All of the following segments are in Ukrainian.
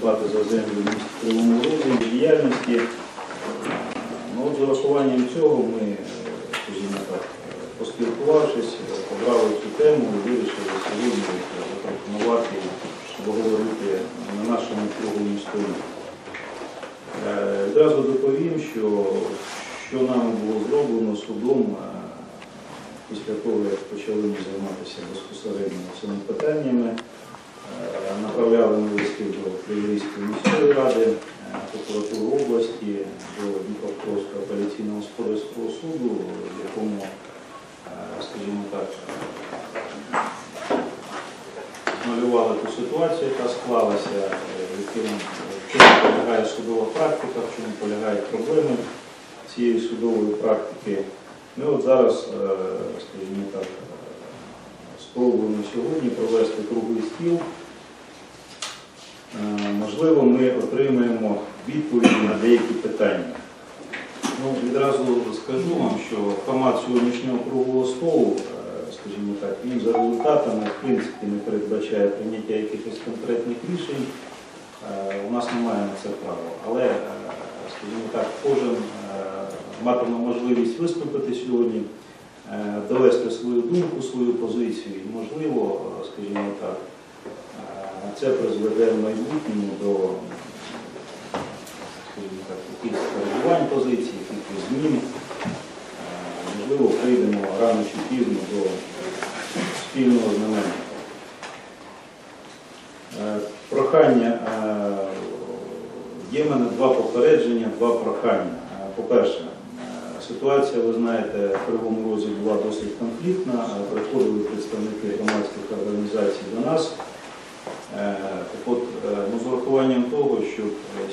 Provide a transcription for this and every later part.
плати за землю в Кривому Розі діяльності. Ну, з урахуванням цього ми, скажімо так, поспілкувавшись, обрали цю тему і вирішили сьогодні запропонувати обговорити на нашому круглому столі. Одразу доповім, що нам було зроблено судом після того, як почали ми займатися безпосередньо цими питаннями. Направляли ми листи до Криворізької міської ради, прокуратури області, до Дніпропетровського апеляційного господарського суду, в якому, скажімо так, малювали ту ситуацію, яка склалася, в чому полягає судова практика, в чому полягають проблеми цієї судової практики. Ми от зараз, скажімо так, спробуємо сьогодні провести круглий стіл. Можливо, ми отримаємо відповіді на деякі питання. Ну, відразу скажу вам, що формат сьогоднішнього круглого столу, скажімо так, він за результатами, в принципі, не передбачає прийняття якихось конкретних рішень. У нас немає на це права. Але, скажімо так, кожен матиме можливість виступити сьогодні, довести свою думку, свою позицію. І, можливо, скажімо так, це призведе в майбутньому до, скажімо так, якихось коригувань позицій, якихось змін. Можливо, прийдемо рано чи пізно до спільного знаменника. Прохання. Є в мене два попередження, два прохання. По-перше, ситуація, ви знаєте, в Кривому Розі була досить конфліктна. Приходили представники громадських організацій до нас. От, ну, з урахуванням того, що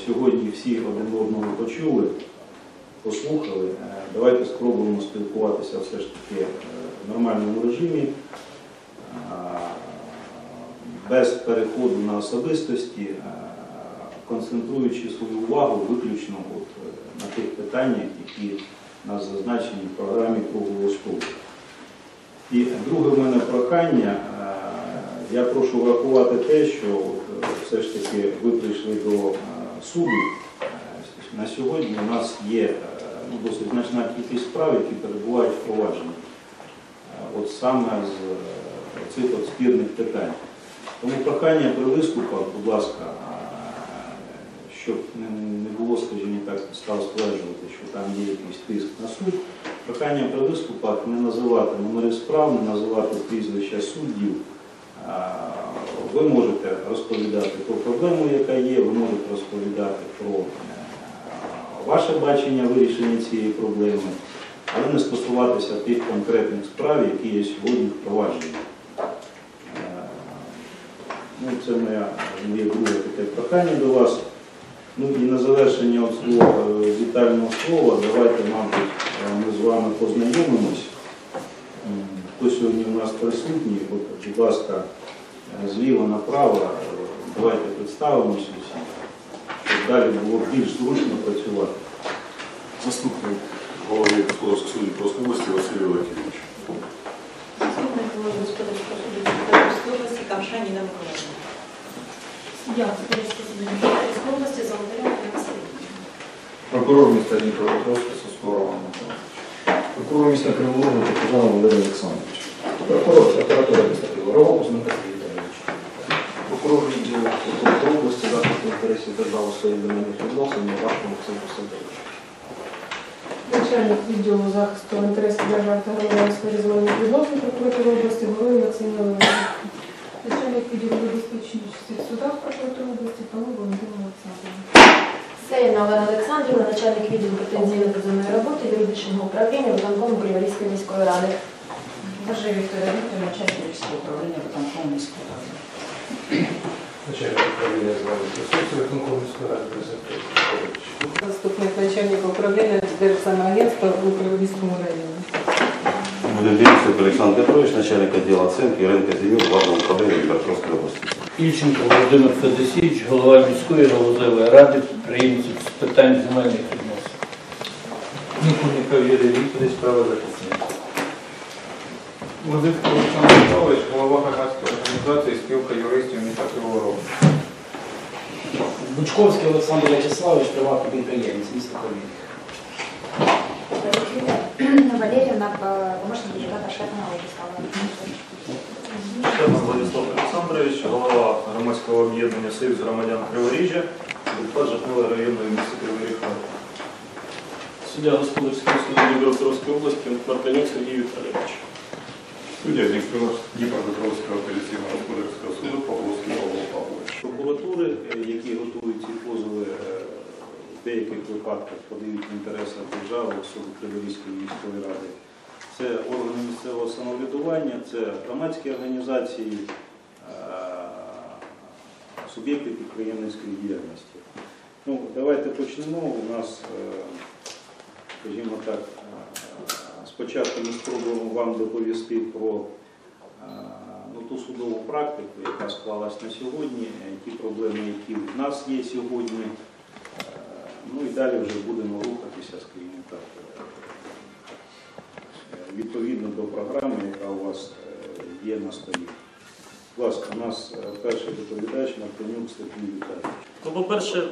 сьогодні всі один одного почули, послухали, давайте спробуємо спілкуватися все ж таки в нормальному режимі, без переходу на особистості, концентруючи свою увагу виключно на тих питаннях, які у нас зазначені в програмі круглого столу. І друге в мене прохання, я прошу врахувати те, що все ж таки ви прийшли до суду. На сьогодні у нас є досить значна кількість справ, які перебувають в провадженні. От саме з цих спірних питань. Тому прохання при виступах, будь ласка, щоб не було, скажімо так, став стверджувати, що там є якийсь тиск на суд. Прохання при виступах не називати номери справ, не називати прізвища суддів. Ви можете розповідати про проблему, яка є, ви можете розповідати про ваше бачення вирішення цієї проблеми, але не стосуватися тих конкретних справ, які є сьогодні впроваджені. Ну, це моє друге таке прохання до вас. Ну і на завершення вітального слова, давайте, мабуть, ми з вами познайомимось. Хто сьогодні у нас присутній, будь ласка, зліва направо, давайте представимося усі, щоб далі було більш зручно працювати. Заступник голови Господарського суду Дніпропетровської області Василь Олексійович. Заступник голови Господарського суду Дніпропетровської області Камшаніна Миколаївна. Я Господарського суду Дніпропетровської області Золотаряна Васильовна. Прокурор міста Дніпропетровська Соскорова Миколаївна. Прокурор міста Кривого Рогу Петержана Валерій Олександрович. Прокурор прокуратури міста Кривого Рогу Дмитро Віталійович. Прокурор відділу прокуратури області захисту інтересів держави своїх земельних відносин Неважко Максим Костянтинович. Начальник відділу захисту інтересів держави та громадян своїх земельних відносин прокуратури області Голови Максим Леонідович. Начальник відділу забезпечення часів судах прокуратури області Павло Володимир Олександрович. Сейна Олена Олександрівна, начальник відділу претензійної позивної роботи юридичного управління виконкому Криворізької міської ради. Держи Вікторія Вікторівна, начальник юридичного управління виконкому міської ради. Начальник управління зловити ресурсу виконкому міської ради. Заступник начальника управління Держземагентства у Криворізькому районі. Буденбірцев Олександр Петрович, начальник відділу оцінки і ринка землі Главного управління Дніпропетровської області. Ільченко Володимир Федосійович, голова міської галузевої ради підприємців з питань земельних відносин. Ніколи Юрій Вікторович, правозахисник. Лозицький Олександр Петрович, голова громадської організації спілка юристів міста Кривого Рогу. Бучковський Олександр Вячеславович, приватний підприємець, місто Ковіль. Валеріївна, помощник депутата Шепнова Вячеслава. Шепнов Владислав Олександрович, голова громадського об'єднання «Союз громадян Криворіжжя», депутат Житомирської районної міста Криворіг. Суддя Господарського суду Дніпропетровської області Мартинюк Сергій Віталійович. Суддя Дніпропетровського апеляційного господарського суду Павловський Павло Павлович. Прокуратури, які готують ці позови, в деяких випадках подають інтереси держави, особи Криворізької міської ради. Це органи місцевого самоврядування, це громадські організації, суб'єкти підприємницької діяльності. Ну, давайте почнемо. У нас, скажімо так, спочатку ми спробуємо вам доповісти про ту судову практику, яка склалась на сьогодні, ті проблеми, які в нас є сьогодні. Ну і далі вже будемо рухатися, скажімо так, відповідно до програми, яка у вас є на столі. Будь ласка, у нас перший доповідач Мартинюк Сергій Віталійович. Ну, по-перше,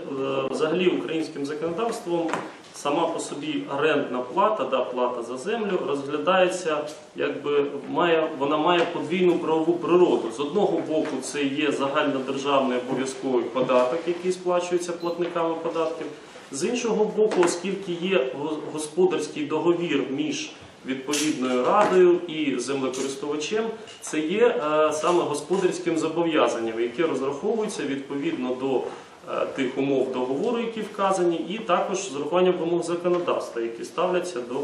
взагалі українським законодавством сама по собі орендна плата, плата за землю, розглядається, якби вона має подвійну правову природу. З одного боку, це є загальнодержавний обов'язковий податок, який сплачується платниками податків. З іншого боку, оскільки є господарський договір між відповідною радою і землекористувачем, це є саме господарським зобов'язанням, яке розраховується відповідно до тих умов договору, які вказані, і також з урахуванням вимог законодавства, які ставляться до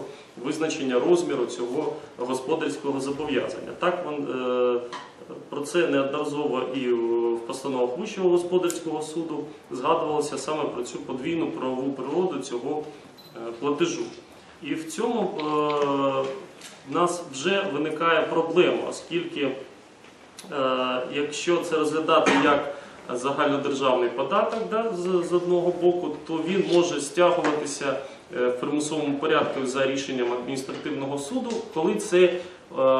визначення розміру цього господарського зобов'язання. Так, про це неодноразово і в постановах Вищого господарського суду згадувалося саме про цю подвійну правову природу цього платежу. І в цьому в нас вже виникає проблема, оскільки якщо це розглядати як загальнодержавний податок, з одного боку, то він може стягуватися в примусовому порядку за рішенням адміністративного суду, коли це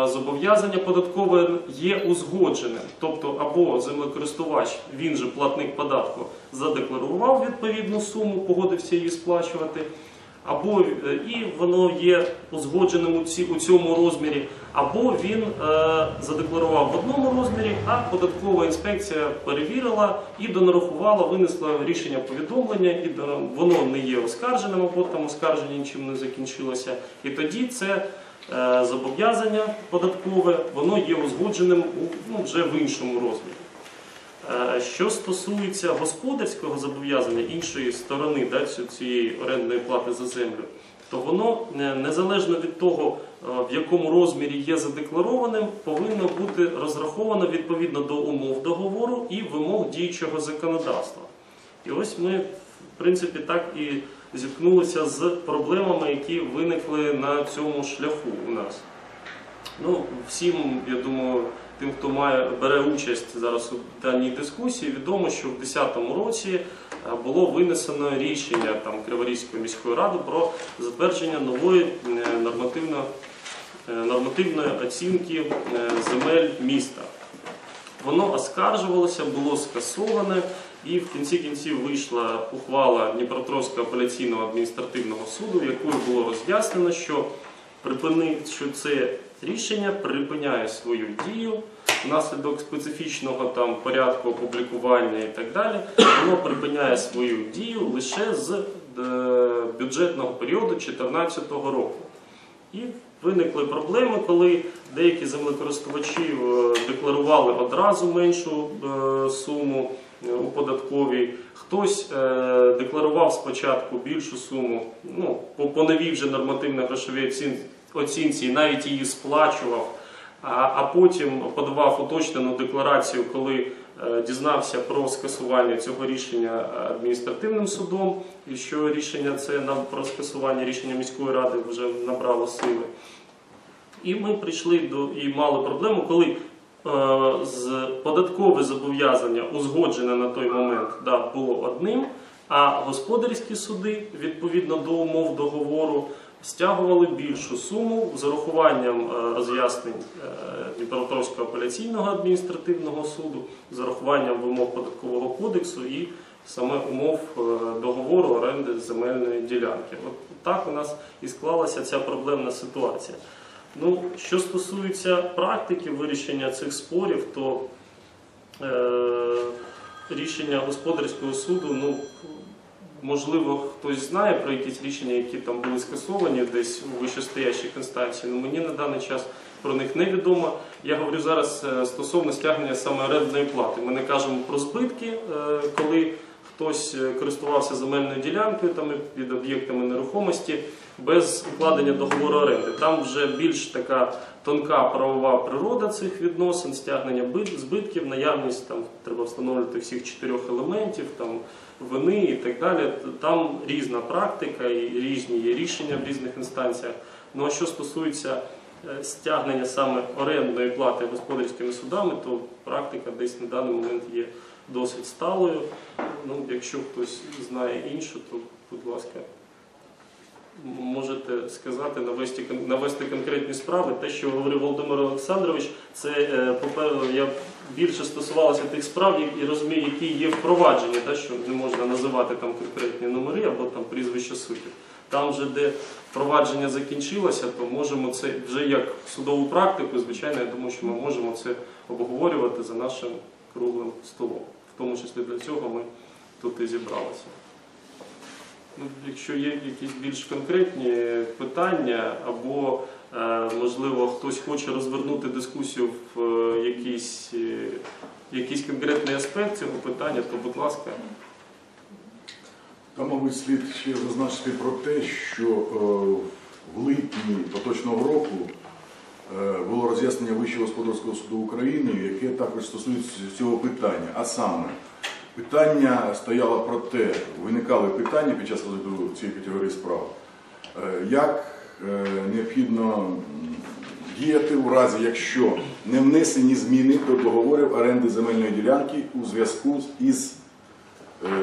зобов'язання податкове є узгодженим. Тобто або землекористувач, він же платник податку, задекларував відповідну суму, погодився її сплачувати, або і воно є узгодженим у цьому розмірі, або він задекларував в одному розмірі, а податкова інспекція перевірила і донарахувала, винесла рішення повідомлення, і воно не є оскарженим, або там оскарження нічим не закінчилося. І тоді це зобов'язання податкове, воно є узгодженим вже в іншому розмірі. Що стосується господарського зобов'язання іншої сторони цієї орендної плати за землю, то воно, незалежно від того, в якому розмірі є задекларованим, повинно бути розраховано відповідно до умов договору і вимог діючого законодавства. І ось ми, в принципі, так і зіткнулися з проблемами, які виникли на цьому шляху у нас. Ну, всім, я думаю, тим, хто бере участь зараз у даній дискусії, відомо, що в 2010 році було винесено рішення Криворізької міської ради про затвердження нової нормативної оцінки земель міста. Воно оскаржувалося, було скасоване, і в кінці кінців вийшла ухвала Дніпропетровського апеляційного адміністративного суду, якою було роз'яснено, що це рішення припиняє свою дію внаслідок специфічного порядку опублікування і так далі. Воно припиняє свою дію лише з бюджетного періоду 2014 року. І виникли проблеми, коли деякі землекористувачі декларували одразу меншу суму у податковій, хтось декларував спочатку більшу суму, по новій вже нормативно-грошовій оцінці, і навіть її сплачував, а потім подавав уточнену декларацію, коли дізнався про скасування цього рішення адміністративним судом, і що рішення це про скасування рішення міської ради вже набрало сили. І ми мали проблему, коли податкове зобов'язання, узгоджене на той момент, було одним, а господарські суди, відповідно до умов договору, стягували більшу суму з урахуванням роз'яснень Дніпропетровського апеляційного адміністративного суду, з урахуванням вимог податкового кодексу і саме умов договору оренди земельної ділянки. От так у нас і склалася ця проблемна ситуація. Ну, що стосується практики вирішення цих спорів, то рішення господарського суду, ну, можливо, хтось знає про якісь рішення, які там були скасовані десь у вищостоящих інстанціях, але мені на даний час про них невідомо. Я говорю зараз стосовно стягнення саме орендної плати. Ми не кажемо про збитки, коли хтось користувався земельною ділянкою там, під об'єктами нерухомості без укладення договору оренди. Там вже більш така тонка правова природа цих відносин, стягнення збитків, наявність, там треба встановлювати всіх 4 елементів, там, вини і так далі. Там різна практика і різні є рішення в різних інстанціях. Ну а що стосується стягнення саме орендної плати господарськими судами, то практика десь на даний момент є досить сталою. Ну, якщо хтось знає інше, то, будь ласка, можете сказати, навести конкретні справи. Те, що говорив Володимир Олександрович, це, по-перше, я більше стосувалася тих справ і розумію, які є впроваджені, та, що не можна називати там конкретні номери або там прізвища суддів. Там же, де впровадження закінчилося, то можемо це вже як судову практику, звичайно, я думаю, що ми можемо це обговорювати за нашим круглим столом. В тому числі для цього ми тут і зібралися. Ну, якщо є якісь більш конкретні питання, або, можливо, хтось хоче розвернути дискусію в якийсь конкретний аспект цього питання, то, будь ласка. Та, мабуть, слід ще зазначити про те, що в липні поточного року було роз'яснення Вищого господарського суду України, яке також стосується цього питання, а саме, питання стояло про те, виникали питання під час розгляду цієї категорії справ, як необхідно діяти у разі, якщо не внесені зміни до договорів оренди земельної ділянки у зв'язку із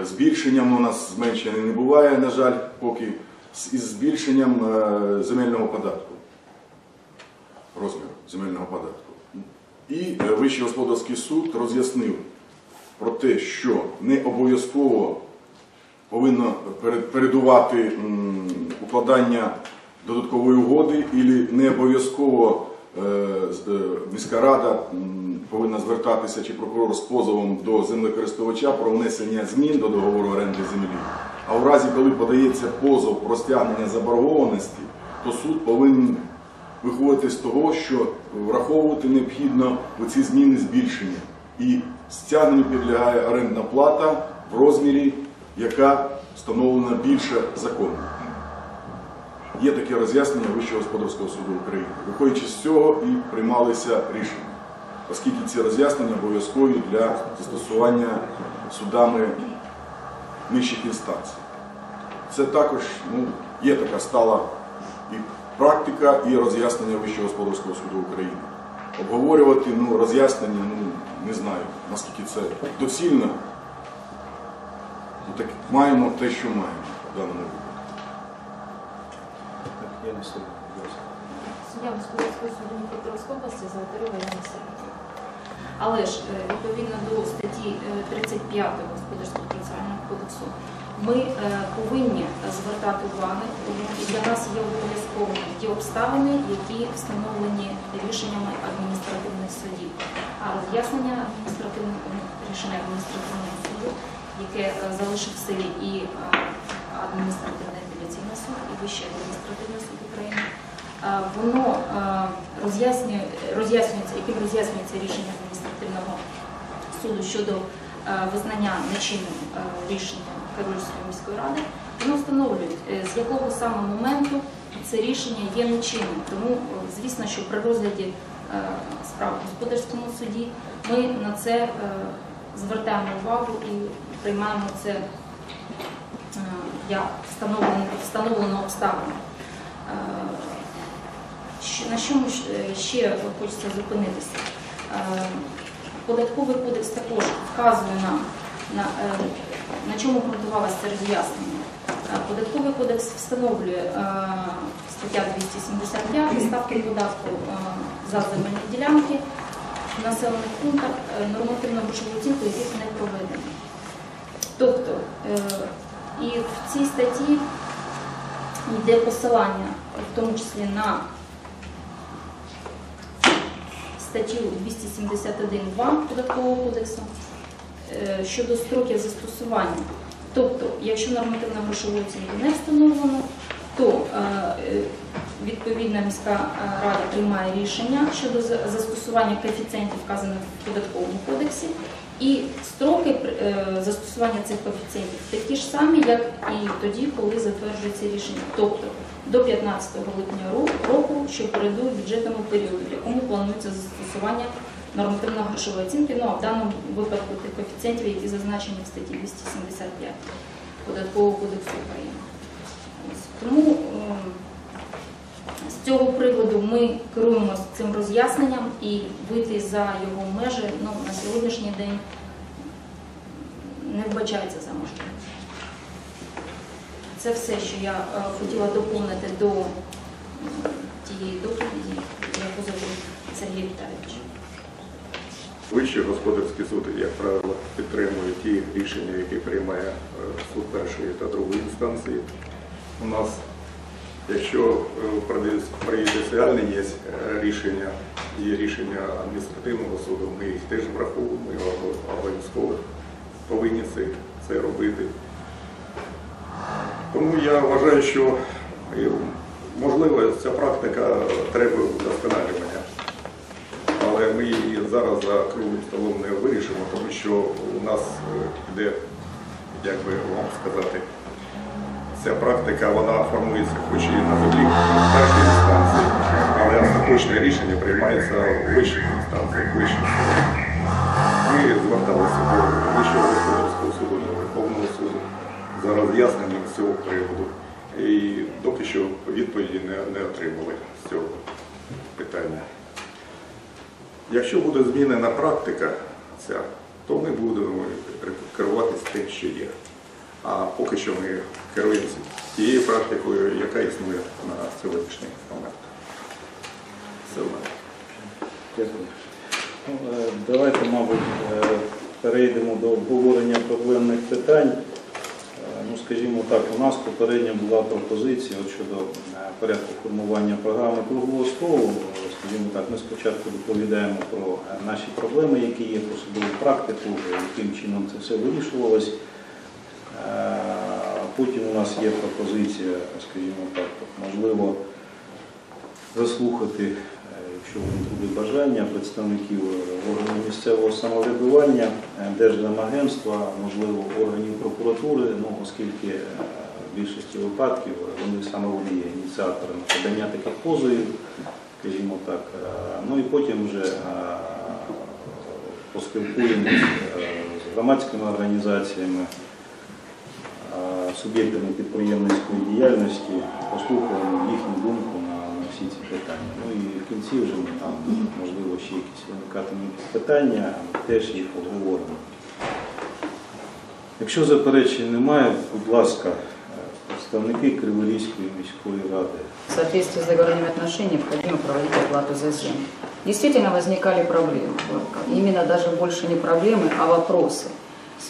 збільшенням, у нас зменшення не буває, на жаль, поки, із збільшенням земельного податку, розміру земельного податку. І Вищий господарський суд роз'яснив про те, що не обов'язково повинно передувати укладання додаткової угоди, і не обов'язково міська рада повинна звертатися чи прокурор з позовом до землекористувача про внесення змін до договору оренди землі. А у разі, коли подається позов про стягнення заборгованості, то суд повинен виходити з того, що враховувати необхідно оці зміни збільшення. І стягненню підлягає орендна плата в розмірі, яка встановлена більше законом. Є таке роз'яснення Вищого господарського суду України. Виходячи з цього і приймалися рішення, оскільки ці роз'яснення обов'язкові для застосування судами нижчих інстанцій. Це також, ну, є така стала і практика, і роз'яснення Вищого господарського суду України. Обговорювати, ну, роз'яснення, ну, не знаю, наскільки це доцільно. Так маємо те, що маємо в даному випадку. Суддя Господарського суду Дніпропетровської області Золотарева Яна Сергіївна. Але ж, відповідно до статті 35 Господарського процесуального кодексу, ми повинні звертати увагу, і для нас є обов'язково ті обставини, які встановлені рішеннями адміністративних судів. А роз'яснення рішення адміністративного суду, яке залишив в силі і адміністративний апеляційний суд, і Вищий адміністративний суд України, воно роз'яснюється рішення адміністративного суду щодо визнання нечинним рішення Криворізької міської ради, воно встановлюють, з якого саме моменту це рішення є нечинним. Тому, звісно, що при розгляді справ в господарському суді ми на це звертаємо увагу і приймаємо це як встановлену обставину. На чому ще хочеться зупинитися? Податковий кодекс також вказує нам, на чому ґрунтувалося це роз'яснення. Податковий кодекс встановлює стаття 275 ставки податку за земельні ділянки в населених пунктах, нормативно-грошову оцінку яких не проведено. Тобто, і в цій статті йде посилання, в тому числі на статтю 271.2 Податкового кодексу щодо строків застосування. Тобто, якщо нормативно-грошову оцінку не встановлено, то відповідна міська рада приймає рішення щодо застосування коефіцієнтів, вказаних в Податковому кодексі, і строки застосування цих коефіцієнтів такі ж самі, як і тоді, коли затверджується рішення. Тобто, до 15 липня року, що передує бюджетному періоду, в якому планується застосування нормативно-грошової оцінки, ну а в даному випадку тих коефіцієнтів, які зазначені в статті 275 Податкового кодексу України. Тому з цього приводу ми керуємося цим роз'ясненням і вийти за його межі на сьогоднішній день не вбачається за можливість. Це все, що я хотіла доповнити до тієї доповіді, яку зробив Сергій Віталійович. Вищий господарський суд, як правило, підтримує ті рішення, які приймає суд першої та другої інстанції. У нас, якщо про юдиціальне є рішення, є рішення адміністративного суду, ми їх теж враховуємо, ми обов'язково повинні це робити. Тому я вважаю, що, можливо, ця практика треба вдосконалювання, але ми її зараз за круглим столом не вирішимо, тому що у нас йде, як би вам сказати, ця практика, вона формується хоч і на землі першої інстанції, але остаточне рішення приймається у вищих інстанціях, вищих судах. Ми зверталися до Вищого господарського суду, до Верховного суду за роз'ясненням з цього приводу. І доки що відповіді не отримали з цього питання. Якщо буде змінена практика ця, то ми будемо керуватися тим, що є. А поки що ми керуємося тією практикою, яка існує на сьогоднішній момент. Все в мене. Дякую. Давайте, мабуть, перейдемо до обговорення проблемних питань. Ну, скажімо так, у нас попередня була пропозиція щодо порядку формування програми круглого столу. Скажімо так, ми спочатку доповідаємо про наші проблеми, які є, про судову практику, яким чином це все вирішувалось. Потім у нас є пропозиція, скажімо так, можливо, заслухати, якщо буде бажання, представників органів місцевого самоврядування, Держземагентства, можливо, органів прокуратури, оскільки в більшості випадків вони є ініціаторами подання таких позовів, скажімо так, і потім вже поспілкуємося з громадськими організаціями, суб'єктами підприємницької діяльності, послухаємо їхню думку на всі ці питання. І в кінці вже ми там, можливо, ще якісь виникатимуть питання, теж їх обговоримо. Якщо заперечень немає, будь ласка, представники Криворізької міської ради. В соответствии с договорными отношениями необходимо проводить оплату за землю. Действительно возникали проблемы. Именно даже больше не проблемы, а вопросы,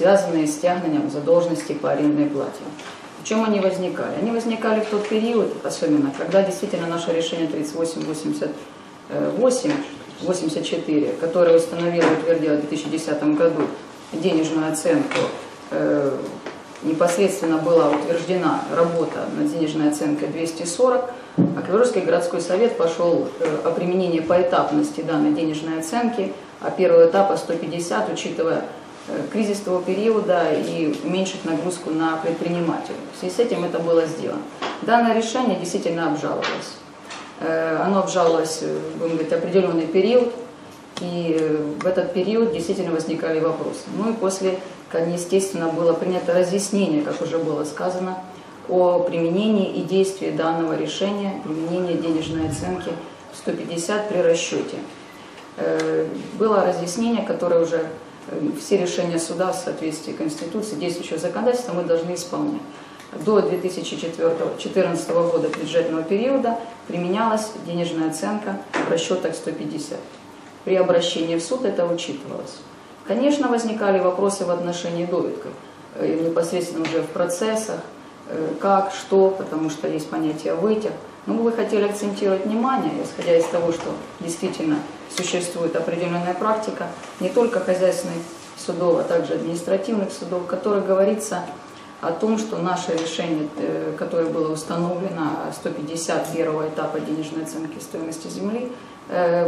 связанные с тягнением задолженности по арендной плате. В чем они возникали? Они возникали в тот период, особенно, когда действительно наше решение 38-84, которое установило и утвердило в 2010 году денежную оценку, непосредственно была утверждена работа над денежной оценкой 240, а Криворізький городской совет пошел о применении поэтапности данной денежной оценки, а первого этапа 150, учитывая кризис того периода, и уменьшить нагрузку на предпринимателя. В связи с этим это было сделано. Данное решение действительно обжаловалось. Оно обжаловалось, будем говорить, определенный период, и в этот период действительно возникали вопросы. И после, естественно, было принято разъяснение, как уже было сказано, о применении и действии данного решения, применении денежной оценки 150 при расчете. Было разъяснение, которое уже все решения суда в соответствии с Конституцией, действующего законодательства мы должны исполнять. До 2014 года бюджетного периода применялась денежная оценка в расчетах 150. При обращении в суд это учитывалось. Конечно, возникали вопросы в отношении довідки. непосредственно уже в процессах, как, что, потому что есть понятие «вытяг». Но мы хотели акцентировать внимание, исходя из того, что действительно существует определенная практика, не только хозяйственных судов, а также административных судов, в которых говорится о том, что наше решение, которое было установлено 151 этапа денежной оценки стоимости земли,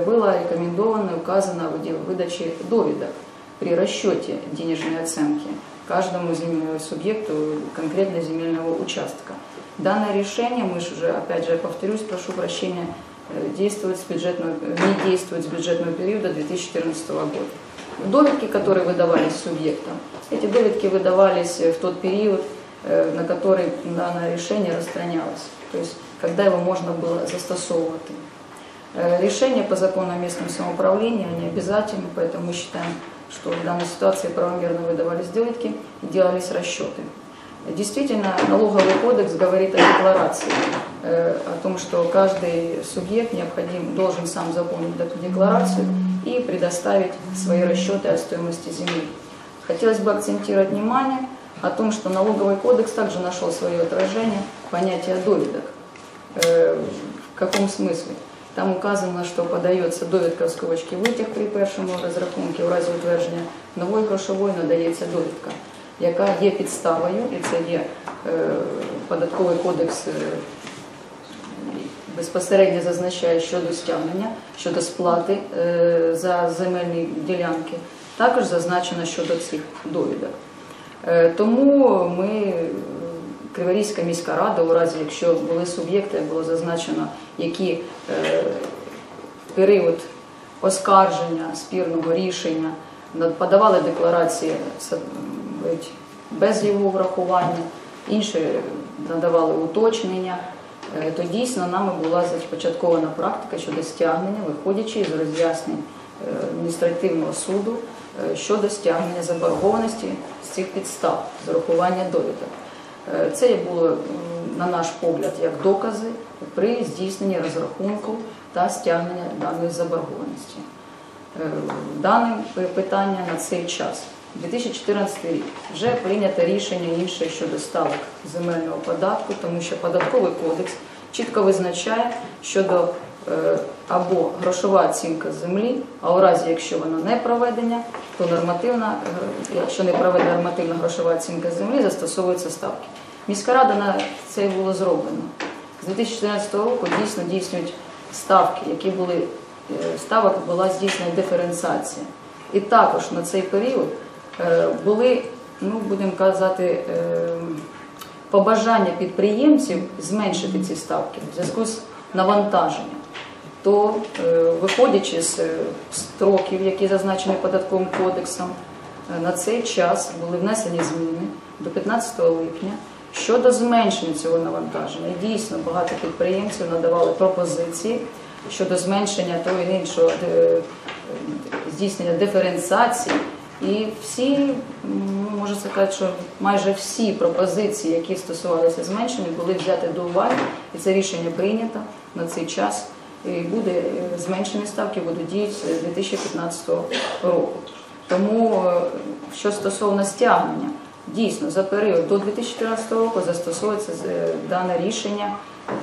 было рекомендовано и указано в выдаче довидок при расчете денежной оценки каждому субъекту конкретно земельного участка. Данное решение, мы же уже, опять же, я повторюсь, прошу прощения, не действует с бюджетного периода 2014 года. Довидки, которые выдавались субъектам, эти довидки выдавались в тот период, на который данное решение распространялось, то есть когда его можно было застосовывать. Решения по закону о местном самоуправлении, они обязательны, поэтому мы считаем, что в данной ситуации правомерно выдавались довидки и делались расчеты. Действительно, налоговый кодекс говорит о декларации, о том, что каждый субъект должен сам заполнить эту декларацию и предоставить свои расчеты о стоимости земли. Хотелось бы акцентировать внимание о том, что налоговый кодекс также нашел свое отражение в понятии довидок. В каком смысле? Там указано, что подается довідка в скобочці витяг при першому розрахунку в разі утвердження нової грошової надається довідка, яка є підставою, і це є податковий кодекс безпосередньо зазначає щодо стягнення, щодо сплати за земельні ділянки, також зазначено щодо цих довідок. Тому ми Криворізька міська рада, у разі, якщо були суб'єкти, було зазначено, які в період оскарження, спірного рішення подавали декларації без його врахування, інші надавали уточнення, то дійсно нами була започаткована практика щодо стягнення, виходячи з роз'яснень адміністративного суду щодо стягнення заборгованості з цих підстав, з урахування довідок. Це було, на наш погляд, як докази при здійсненні розрахунку та стягнення даної заборгованості. Дане питання на цей час. 2014 рік. Вже прийнято рішення інше щодо ставок земельного податку, тому що податковий кодекс чітко визначає щодо або грошова оцінка землі, а у разі, якщо вона не проведена, то якщо не проведена нормативна грошова оцінка землі, застосовуються ставки. Міська рада на це було зроблено. З 2014 року дійсно дійснюють ставки, які були, ставок була здійснена диференціація. І також на цей період були, будемо казати, побажання підприємців зменшити ці ставки в зв'язку з навантаженням. То, виходячи з строків, які зазначені податковим кодексом, на цей час були внесені зміни до 15 липня щодо зменшення цього навантаження. І дійсно багато підприємців надавали пропозиції щодо зменшення того і іншого здійснення диференціації. І всі, можна сказати, що майже всі пропозиції, які стосувалися зменшення, були взяті до уваги, і це рішення прийнято на цей час. І зменшені ставки будуть діяти з 2015 року. Тому, що стосовно стягнення, дійсно, за період до 2014 року застосовується дане рішення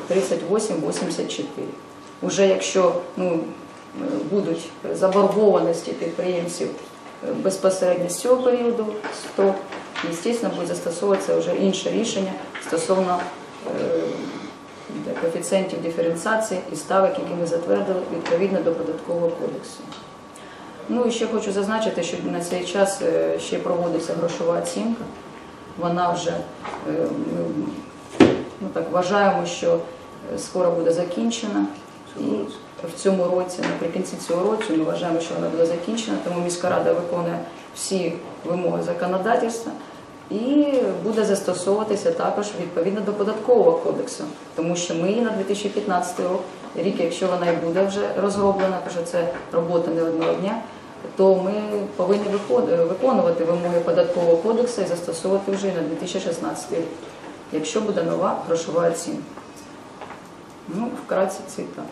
3884. Уже якщо будуть заборгованості підприємців безпосередньо з цього періоду, то, звісно, буде застосовуватися вже інше рішення стосовно коефіцієнтів диференціації і ставок, які ми затвердили відповідно до податкового кодексу. І ще хочу зазначити, що на цей час ще проводиться грошова оцінка. Вона вже, вважаємо, що скоро буде закінчена. І в цьому році, наприкінці цього року, ми вважаємо, що вона буде закінчена, тому міська рада виконує всі вимоги законодавства. І буде застосовуватися також відповідно до податкового кодексу, тому що ми на 2015 рік, якщо вона і буде вже розроблена, тому що це робота не одного дня, то ми повинні виконувати вимоги податкового кодексу і застосовувати вже на 2016 рік, якщо буде нова грошова оцінка. Вкратце це так.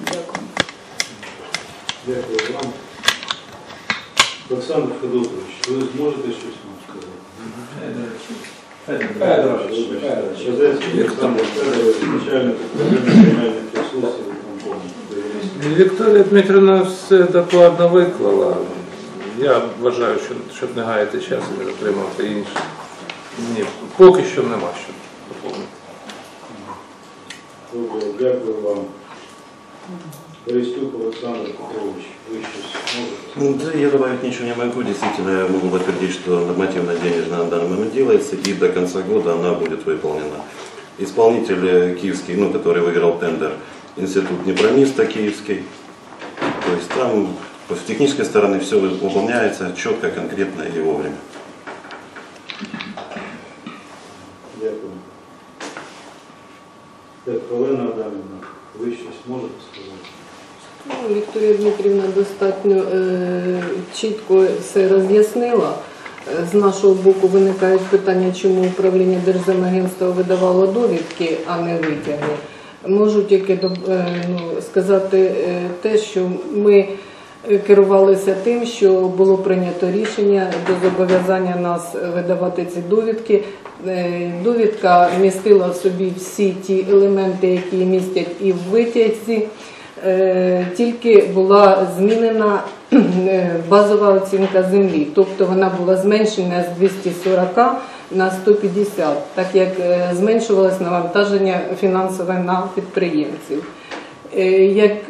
Дякую. Дякую вам. Олександр Федорович, ви зможете щось нам сказати? Федорович. Олександр Федорович, начальник регіональних ресурсів виконкому. Вікторія Дмитрівна все докладно виклала. Я вважаю, що щоб не гаяти часу, не затримувати інше. Ні, поки що нема що доповнити. Добре, дякую вам. Борисюк Александр Петрович, вы сейчас можете? Да, я добавить ничего не могу. Действительно, я могу подтвердить, что нормативная денежная на данный момент делается, и до конца года она будет выполнена. Исполнитель киевский, который выиграл тендер, Институт Днепромиста Киевский. То есть там с технической стороны все выполняется четко, конкретно и вовремя. Дякую. Так, Олена Адамовна, ви щось можете сказати? Ну, Вікторія Дмитрівна достатньо чітко все роз'яснила. З нашого боку виникають питання, чому управління Держземагентства видавало довідки, а не витяги. Можу тільки сказати те, що ми керувалися тим, що було прийнято рішення до зобов'язання нас видавати ці довідки. Довідка містила в собі всі ті елементи, які містять і в витязі, тільки була змінена базова оцінка землі, тобто вона була зменшена з 240 на 150, так як зменшувалось навантаження фінансове на підприємців. Як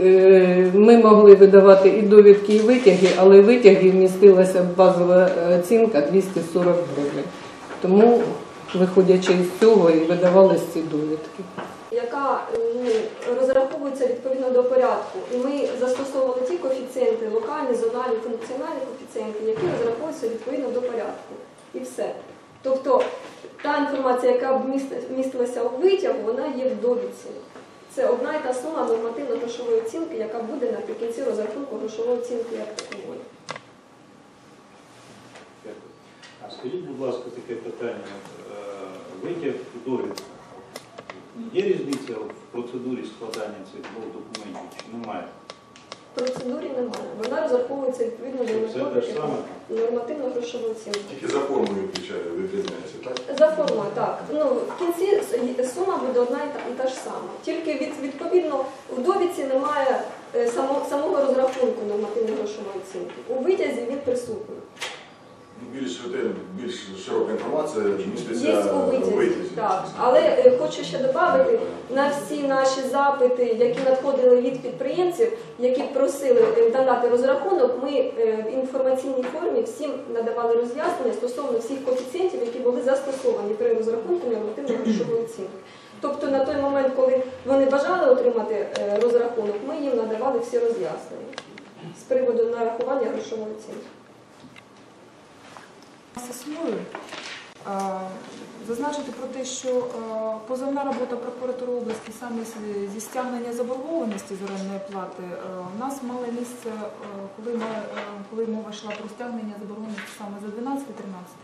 ми могли видавати і довідки, і витяги, але витяги вмістилася базова оцінка 240 гривень. Тому, виходячи з цього, і видавалися ці довідки. Яка розраховується відповідно до порядку. І ми застосовували ті коефіцієнти, локальні, зональні, функціональні коефіцієнти, які розраховуються відповідно до порядку. І все. Тобто, та інформація, яка вмістилася у витягу, вона є в довідці. Це одна і та сума нормативно-грошової оцінки, яка буде наприкінці розрахунку грошової оцінки як такової. А скажіть, будь ласка, таке питання. Витяг і довідка. Є різниця в процедурі складання цих двох документів чи немає? В процедурі немає. Вона розраховується відповідно до нормативно-грошової оцінки. Тільки за формою відрізняється, так? За формою, так. В кінці сума буде одна і та ж сама. Тільки відповідно в довідці немає самого розрахунку нормативно-грошової оцінки. У витязі він присутній. Більш широка інформація міститься у витязі. Так, але хочу ще додати, на всі наші запити, які надходили від підприємців, які просили надати розрахунок, ми в інформаційній формі всім надавали роз'яснення стосовно всіх коефіцієнтів, які були застосовані при розрахунку нормативно-грошової оцінки. Тобто на той момент, коли вони бажали отримати розрахунок, ми їм надавали всі роз'яснення з приводу нарахування грошової оцінки. Зазначити про те, що позовна робота прокуратури області саме зі стягнення заборгованості з орендної плати, у нас мало місце, коли мова йшла про стягнення заборгованості саме за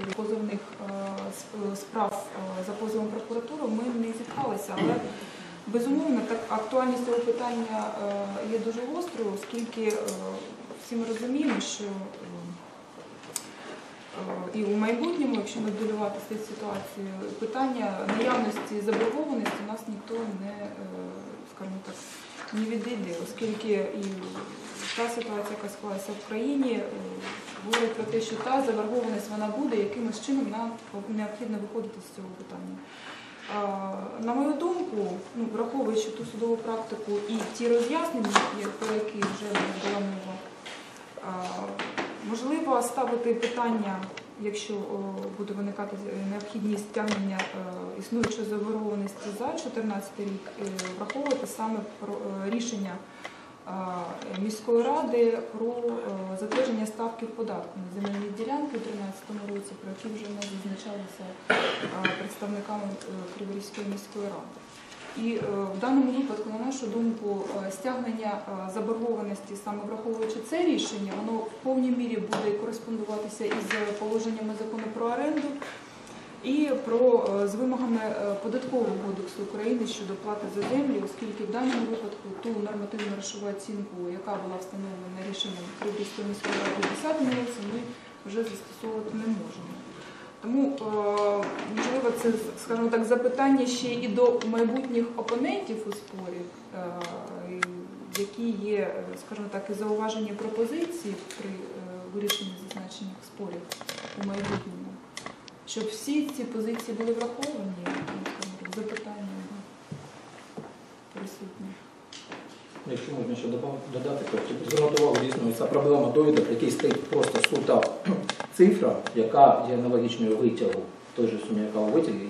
12-13 рік. Позовних справ за позовом прокуратури ми не зіткалися, але безумовно актуальність цього питання є дуже гострою, оскільки всі ми розуміємо, що і у майбутньому, якщо моделювати цю ситуацію, питання наявності заборгованості у нас ніхто не, скажімо так, не відійде, оскільки і та ситуація, яка склалася в країні, говорить про те, що та заборгованість вона буде, якимось чином нам необхідно виходити з цього питання. На мою думку, враховуючи ту судову практику і ті роз'яснення, про які вже була мова, можливо, ставити питання, якщо буде виникати необхідність стягнення існуючої заборгованості за 2014 рік, враховувати саме рішення міської ради про затвердження ставки податку на земельні ділянки у 2013 році, про які вже не зазначалися представниками Криворізької міської ради. І в даному випадку, на нашу думку, стягнення заборгованості, саме враховуючи це рішення, воно в повній мірі буде кореспондуватися із положеннями закону про оренду, і з вимогами Податкового кодексу України щодо плати за землі, оскільки в даному випадку ту нормативно-грошову оцінку, яка була встановлена рішенням Криворізької міської ради 10 місяця, ми вже застосовувати не можемо. Тому, можливо, це, скажімо так, запитання ще і до майбутніх опонентів у спорі, які є, скажімо так, і зауваження пропозиції при вирішенні зазначених спорів у майбутньому, щоб всі ці позиції були враховані, запитання присутні. Якщо можна ще додати, то звернути увагу, дійсно, ця проблема довідок, який стоїть просто суто цифра, яка є аналогічною витягу, той же сумі, яка у витягі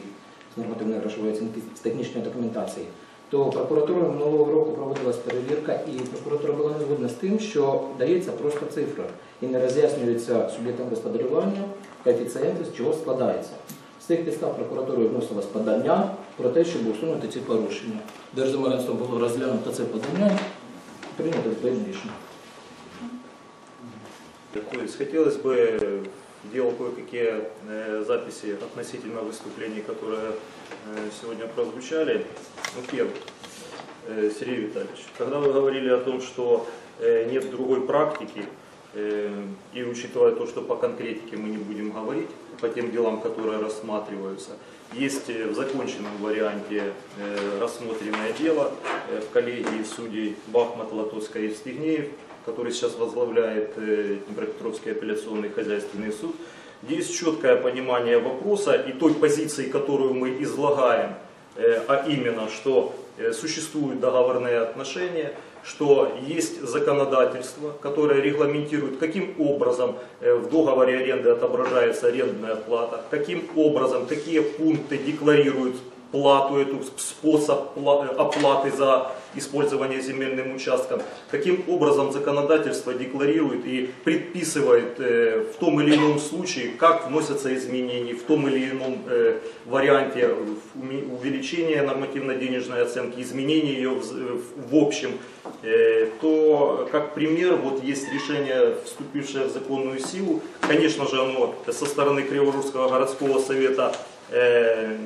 з нормативної грошової оцінки, з технічної документації, то прокуратурою минулого року проводилась перевірка, і прокуратура була не згодна з тим, що дається просто цифра, і не роз'яснюється суб'єктам господарювання коефіцієнти, з чого складається. З цих підстав прокуратурою вносилось подання про те, щоб усунути ці порушення. Держземагентством було розглянуто це подання, прийнято відповідне рішення. Хотелось бы, делал кое-какие записи относительно выступлений, которые сегодня прозвучали. Ну, первое, Сергей Витальевич, когда вы говорили о том, что нет другой практики, и учитывая то, что по конкретике мы не будем говорить, по тем делам, которые рассматриваются, есть в законченном варианте рассмотренное дело в коллегии судей Бахмат, Латоцкая и Евстигнеев, который сейчас возглавляет Днепропетровский апелляционный хозяйственный суд, где есть четкое понимание вопроса и той позиции, которую мы излагаем, а именно, что существуют договорные отношения, что есть законодательство, которое регламентирует, каким образом в договоре аренды отображается арендная плата, каким образом, какие пункты декларируют плату эту, способ оплаты за использование земельным участком, каким образом законодательство декларирует и предписывает в том или ином случае, как вносятся изменения, в том или ином варианте увеличения нормативно-денежной оценки, изменения ее в общем, то как пример вот есть решение, вступившее в законную силу, конечно же оно со стороны Криворізького городского совета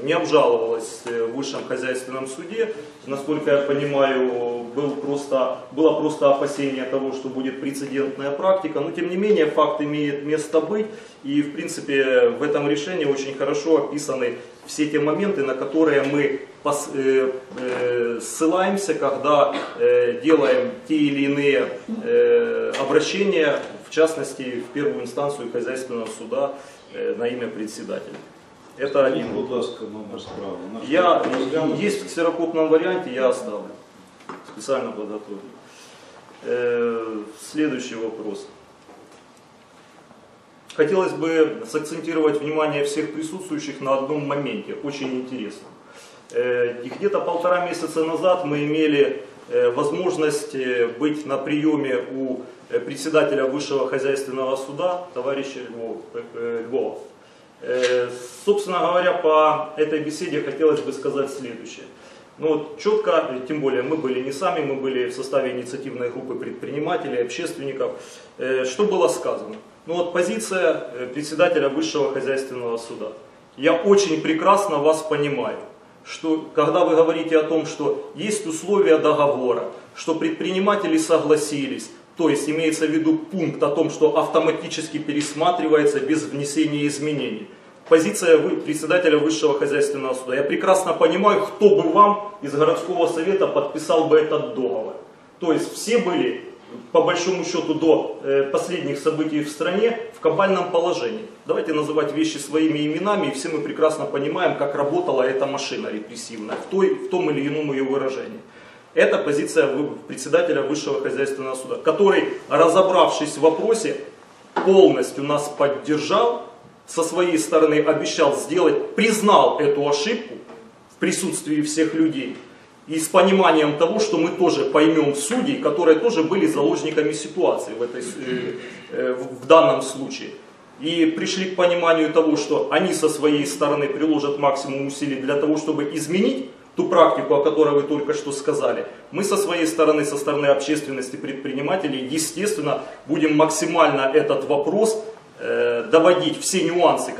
не обжаловалась в Высшем хозяйственном суде. Насколько я понимаю, было просто опасение того, что будет прецедентная практика. Но тем не менее, факт имеет место быть. И в принципе в этом решении очень хорошо описаны все те моменты, на которые мы ссылаемся, когда делаем те или иные обращения, в частности, в первую инстанцию хозяйственного суда на имя председателя. Это один, будь ласка, номер справа. Есть в ксерокопном варианте, я оставлю. Специально подготовлю. Следующий вопрос. Хотелось бы сакцентировать внимание всех присутствующих на одном моменте, очень интересном. Где-то полтора месяца назад мы имели возможность быть на приеме у председателя Высшего хозяйственного суда, товарища Львова. Собственно говоря, по этой беседе хотелось бы сказать следующее. Ну, вот четко, тем более мы были не сами, мы были в составе инициативной группы предпринимателей, общественников. Что было сказано? Ну вот позиция председателя Высшего хозяйственного суда. Я очень прекрасно вас понимаю, что когда вы говорите о том, что есть условия договора, что предприниматели согласились, то есть имеется в виду пункт о том, что автоматически пересматривается без внесения изменений. Позиция председателя Высшего хозяйственного суда. Я прекрасно понимаю, кто бы вам из городского совета подписал бы этот договор. То есть все были, по большому счету, до последних событий в стране в кабальном положении. Давайте называть вещи своими именами, и все мы прекрасно понимаем, как работала эта машина репрессивная в том или ином ее выражении. Это позиция председателя Высшего хозяйственного суда, который, разобравшись в вопросе, полностью нас поддержал, со своей стороны обещал сделать, признал эту ошибку в присутствии всех людей и с пониманием того, что мы тоже поймем судей, которые тоже были заложниками ситуации в данном случае. И пришли к пониманию того, что они со своей стороны приложат максимум усилий для того, чтобы изменить ту практику, о которой вы только что сказали. Мы со своей стороны, со стороны общественности, предпринимателей, естественно, будем максимально этот вопрос доводить все нюансы,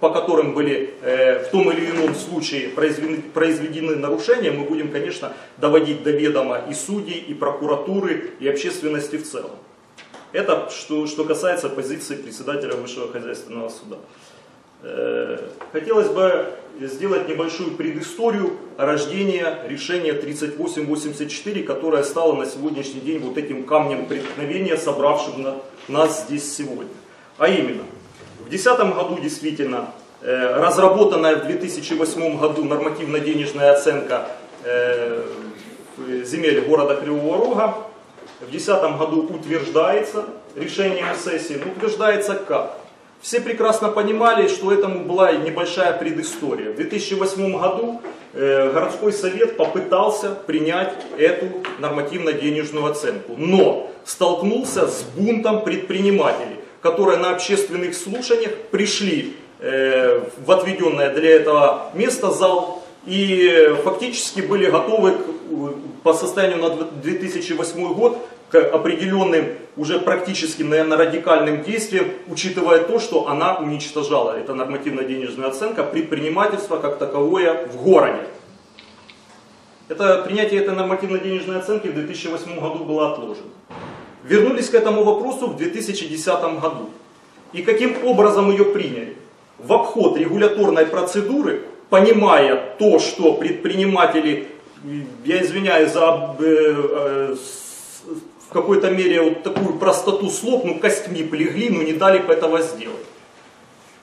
по которым были в том или ином случае произведены нарушения, мы будем, конечно, доводить до ведома и судей, и прокуратуры, и общественности в целом. Это что касается позиции председателя Высшего хозяйственного суда. Хотелось бы сделать небольшую предысторию рождения решения 3884, которое стало на сегодняшний день вот этим камнем преткновения, собравшим нас здесь сегодня. А именно, в 2010 году действительно разработанная в 2008 году нормативно-денежная оценка земель города Кривого Рога в 2010 году утверждается решением сессии, но утверждается как? Все прекрасно понимали, что этому была небольшая предыстория. В 2008 году городской совет попытался принять эту нормативно-денежную оценку, но столкнулся с бунтом предпринимателей, которые на общественных слушаниях пришли в отведенное для этого место зал и фактически были готовы по состоянию на 2008 год к определенным уже практически, наверное, радикальным действиям, учитывая то, что она уничтожала, это нормативно-денежная оценка, предпринимательство как таковое в городе. Это принятие этой нормативно-денежной оценки в 2008 году было отложено. Вернулись к этому вопросу в 2010 году. И каким образом ее приняли? В обход регуляторной процедуры, понимая то, что предприниматели, я извиняюсь за в какой-то мере вот такую простоту слов, ну костьми плегли, но не дали этого сделать.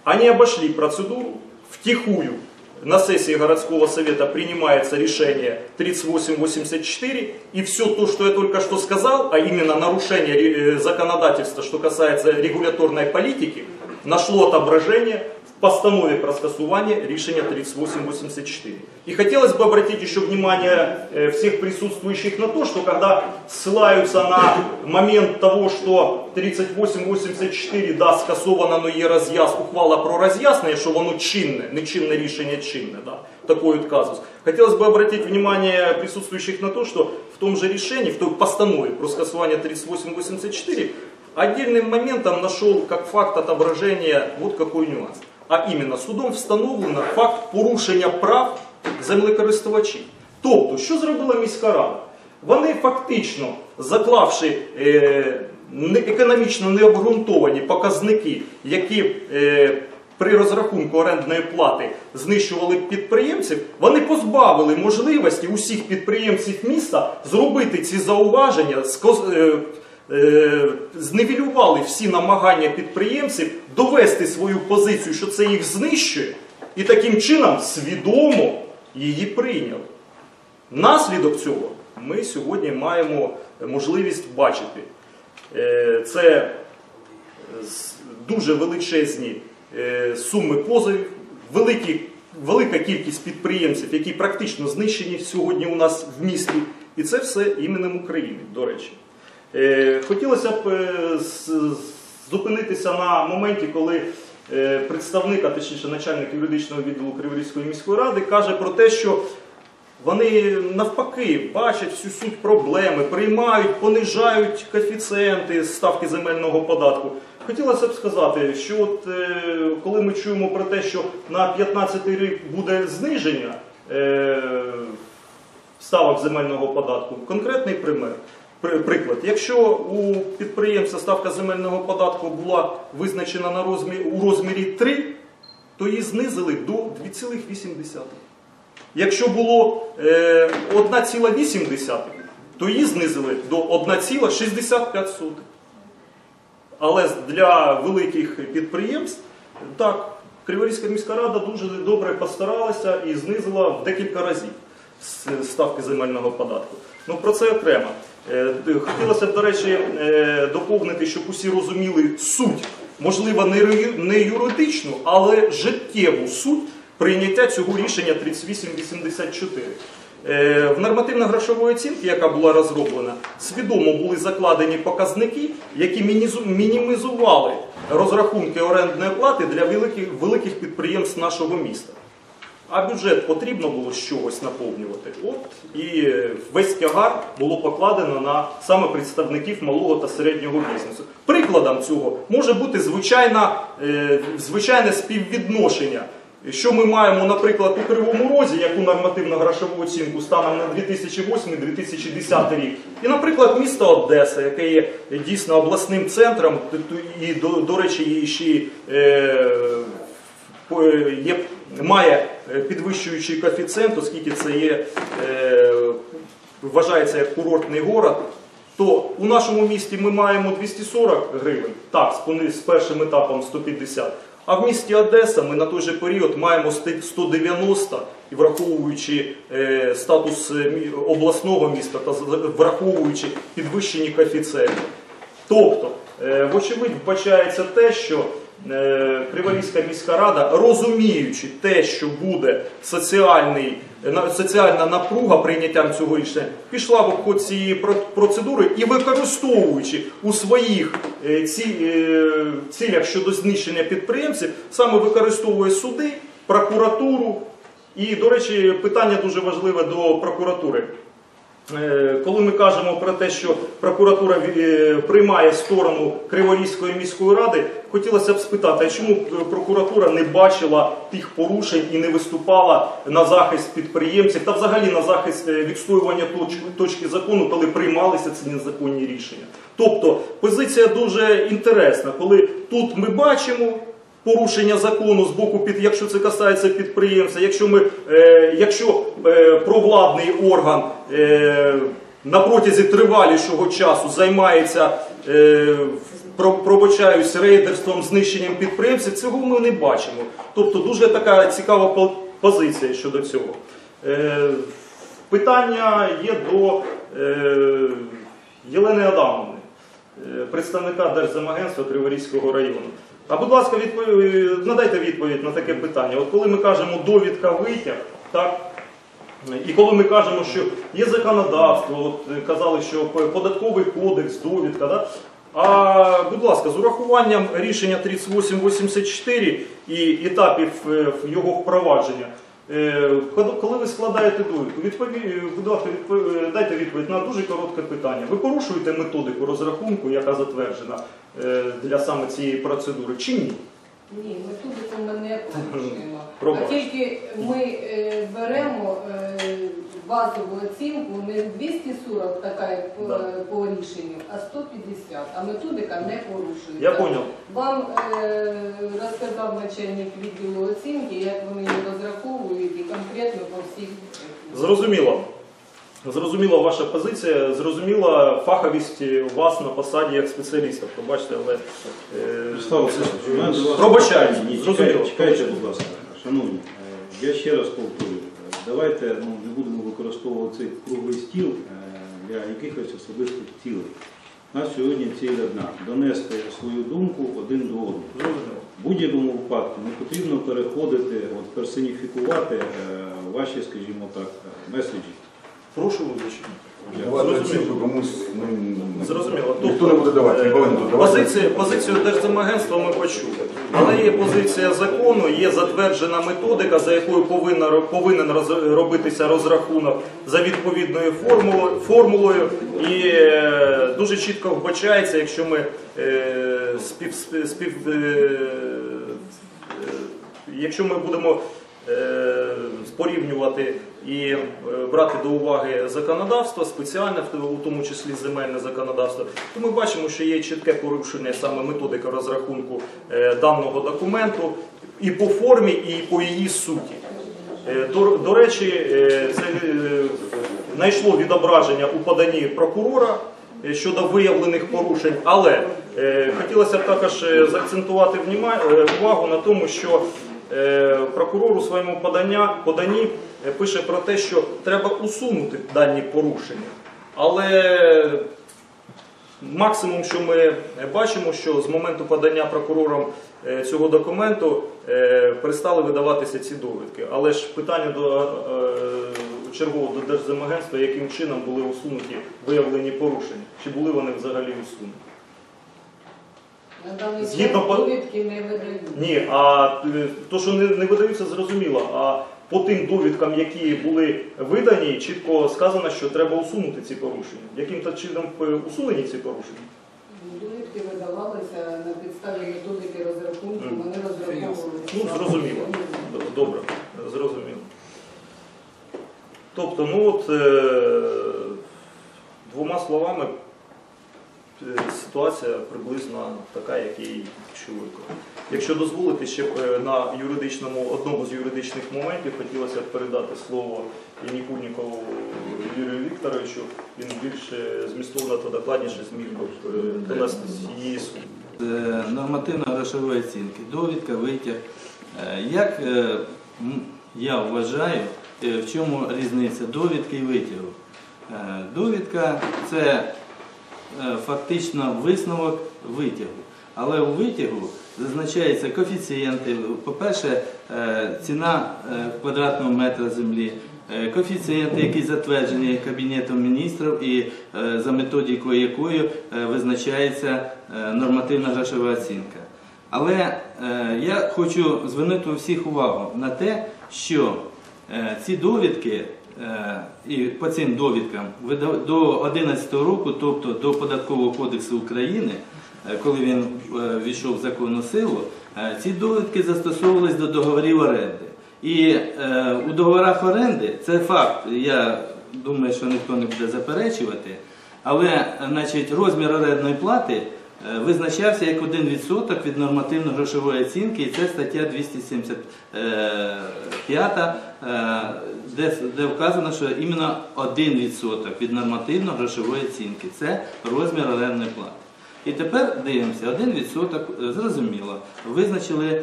Они обошли процедуру, втихую на сессии городского совета принимается решение 3884, и все то, что я только что сказал, а именно нарушение законодательства, что касается регуляторной политики, нашло отображение в постанове про скасування решения 3884. И хотелось бы обратить еще внимание всех присутствующих на то, что когда ссылаются на момент того, что 3884, да, скасовано, но є роз'яс, ухвала про роз'яснення, що воно чинне, не чинне рішення чинне, да, такой вот казус. Хотелось бы обратить внимание присутствующих на то, что в том же решении, в той постанове про скасування 3884, отдельным моментом нашел как факт отображения вот какой нюанс. А именно, судом встановлено факт порушення прав землекористувачів. Тобто, що зробила міська рада? Вони фактично, заклавши економічно необґрунтовані показники, які при розрахунку орендної плати знищували підприємців, вони позбавили можливості усіх підприємців міста зробити ці зауваження, зневілювали всі намагання підприємців довести свою позицію, що це їх знищує, і таким чином свідомо її прийняли. Наслідок цього ми сьогодні маємо можливість бачити. Це дуже величезні суми позовів, велика кількість підприємців, які практично знищені сьогодні у нас в місті, і це все іменем України, до речі. Хотілося б зупинитися на моменті, коли представник, а точніше начальник юридичного відділу Криворізької міської ради каже про те, що вони навпаки бачать всю суть проблеми, приймають, понижають коефіцієнти ставки земельного податку. Хотілося б сказати, що от, коли ми чуємо про те, що на 15-й рік буде зниження ставок земельного податку, конкретний пример. Приклад, якщо у підприємця ставка земельного податку була визначена на у розмірі 3, то її знизили до 2,8. Якщо було 1,8, то її знизили до 1,65. Але для великих підприємств, так, Криворізька міська рада дуже добре постаралася і знизила в декілька разів ставки земельного податку. Ну, про це окремо. Хотілося б, до речі, доповнити, щоб усі розуміли суть, можливо, не юридичну, але життєву суть прийняття цього рішення 3884. В нормативно-грошової оцінці, яка була розроблена, свідомо були закладені показники, які мінімізували розрахунки орендної плати для великих підприємств нашого міста. А бюджет потрібно було з чогось наповнювати. От і весь тягар було покладено на саме представників малого та середнього бізнесу. Прикладом цього може бути звичайне співвідношення. Що ми маємо, наприклад, у Кривому Розі, яку нормативно-грошову оцінку станом на 2008-2010 рік. І, наприклад, місто Одеса, яке є дійсно обласним центром, і, до речі, ще має підвищуючий коефіцієнт, оскільки це є, вважається як курортний город, то у нашому місті ми маємо 240 гривень, так, з першим етапом 150, а в місті Одеса ми на той же період маємо 190, і враховуючи статус обласного міста та враховуючи підвищені коефіцієнти. Тобто, вочевидь, вбачається те, що Криворізька міська рада, розуміючи те, що буде соціальна напруга прийняттям цього рішення, пішла в обход цієї процедури і, використовуючи у своїх цілях щодо знищення підприємців, саме використовує суди, прокуратуру. І, до речі, питання дуже важливе до прокуратури. Коли ми кажемо про те, що прокуратура приймає сторону Криворізької міської ради, хотілося б спитати, а чому прокуратура не бачила тих порушень і не виступала на захист підприємців та взагалі на захист відстоювання точки закону, коли приймалися ці незаконні рішення? Тобто позиція дуже інтересна, коли тут ми бачимо порушення закону з боку, якщо це касається підприємця, якщо провладний орган на протязі тривалішого часу займається, пробачаюсь, рейдерством, знищенням підприємців, цього ми не бачимо. Тобто дуже така цікава позиція щодо цього. Питання є до Єлени Адамовни, представника Держземагентства Криворізького району. А будь ласка, надайте відповідь на таке питання. От коли ми кажемо довідка витяг, так? І коли ми кажемо, що є законодавство, от казали, що податковий кодекс, довідка, так? А будь ласка, з урахуванням рішення 3884 і етапів його впровадження, коли ви складаєте довідку, дайте відповідь на дуже коротке питання. Ви порушуєте методику розрахунку, яка затверджена для саме цієї процедури, чи ні? Ні, методику ми не порушуємо. А тільки ми беремо базову оцінку не 240, така по рішенню, а 150, а методика не порушується. Я понял. Вам розказав начальник відділу оцінки, як вони її розраховують і конкретно по всіх. Зрозуміло. Зрозуміла ваша позиція, зрозуміла фаховість у вас на посаді як спеціаліста. Пробачте, але... Пробачаю. Зрозуміло. Чекайте, будь ласка. Шановні, я ще раз повторюю. Давайте не будемо використовувати цей круглий стіл для якихось особистих цілей. У нас сьогодні ціль одна – донести свою думку один до одного. В будь-якому випадку не потрібно переходити, персоніфікувати ваші, скажімо так, меседжі. Прошу визначення. Зрозуміло. Позицію Держземагентства ми почули. Але є позиція закону, є затверджена методика, за якою повинен робитися розрахунок за відповідною формулою. І дуже чітко вбачається, якщо ми будемо порівнювати і брати до уваги законодавство, спеціальне, в тому числі земельне законодавство, то ми бачимо, що є чітке порушення саме методики розрахунку даного документу і по формі, і по її суті. До речі, це знайшло відображення у поданні прокурора щодо виявлених порушень, але хотілося б також заакцентувати увагу на тому, що прокурор у своєму поданні пише про те, що треба усунути дані порушення. Але максимум, що ми бачимо, що з моменту подання прокурором цього документу перестали видаватися ці довідки. Але ж питання чергового до Держземагентства, яким чином були усунуті виявлені порушення, чи були вони взагалі усунуті. Згідно довідки не видаються. Ні, а то, що не видаються, зрозуміло. А по тим довідкам, які були видані, чітко сказано, що треба усунути ці порушення. Яким-то чином усунені ці порушення? Довідки видавалися на підставі методики розрахунку, вони розраховувалися. Ну, зрозуміло. Добре, зрозуміло. Тобто, ну от, двома словами, ситуація приблизно така, як і чоловіка. Якщо дозволите, ще на одному з юридичних моментів хотілося б передати слово Нікульнікову Юрію Вікторовичу. Він більше змістовно та докладніше зміг донести її суд. Нормативно-грошової оцінки, довідка, витяг. Як я вважаю, в чому різниця довідки і витягу? Довідка – це фактично висновок витягу. Але у витягу зазначаються коефіцієнти. По-перше, ціна квадратного метра землі, коефіцієнти, які затверджені Кабінетом міністрів і за методикою якою визначається нормативно-грошова оцінка. Але я хочу звернути всіх увагу на те, що ці довідки і по цим довідкам до 2011 року, тобто до Податкового кодексу України, коли він ввійшов в законну силу, ці довідки застосовувалися до договорів оренди. І у договорах оренди, це факт, я думаю, що ніхто не буде заперечувати, але значить, розмір орендної плати визначався як 1% від нормативно-грошової оцінки, і це стаття 275, де вказано, що іменно 1% від нормативно-грошової оцінки – це розмір орендної плати. І тепер дивимося, 1%, зрозуміло, визначили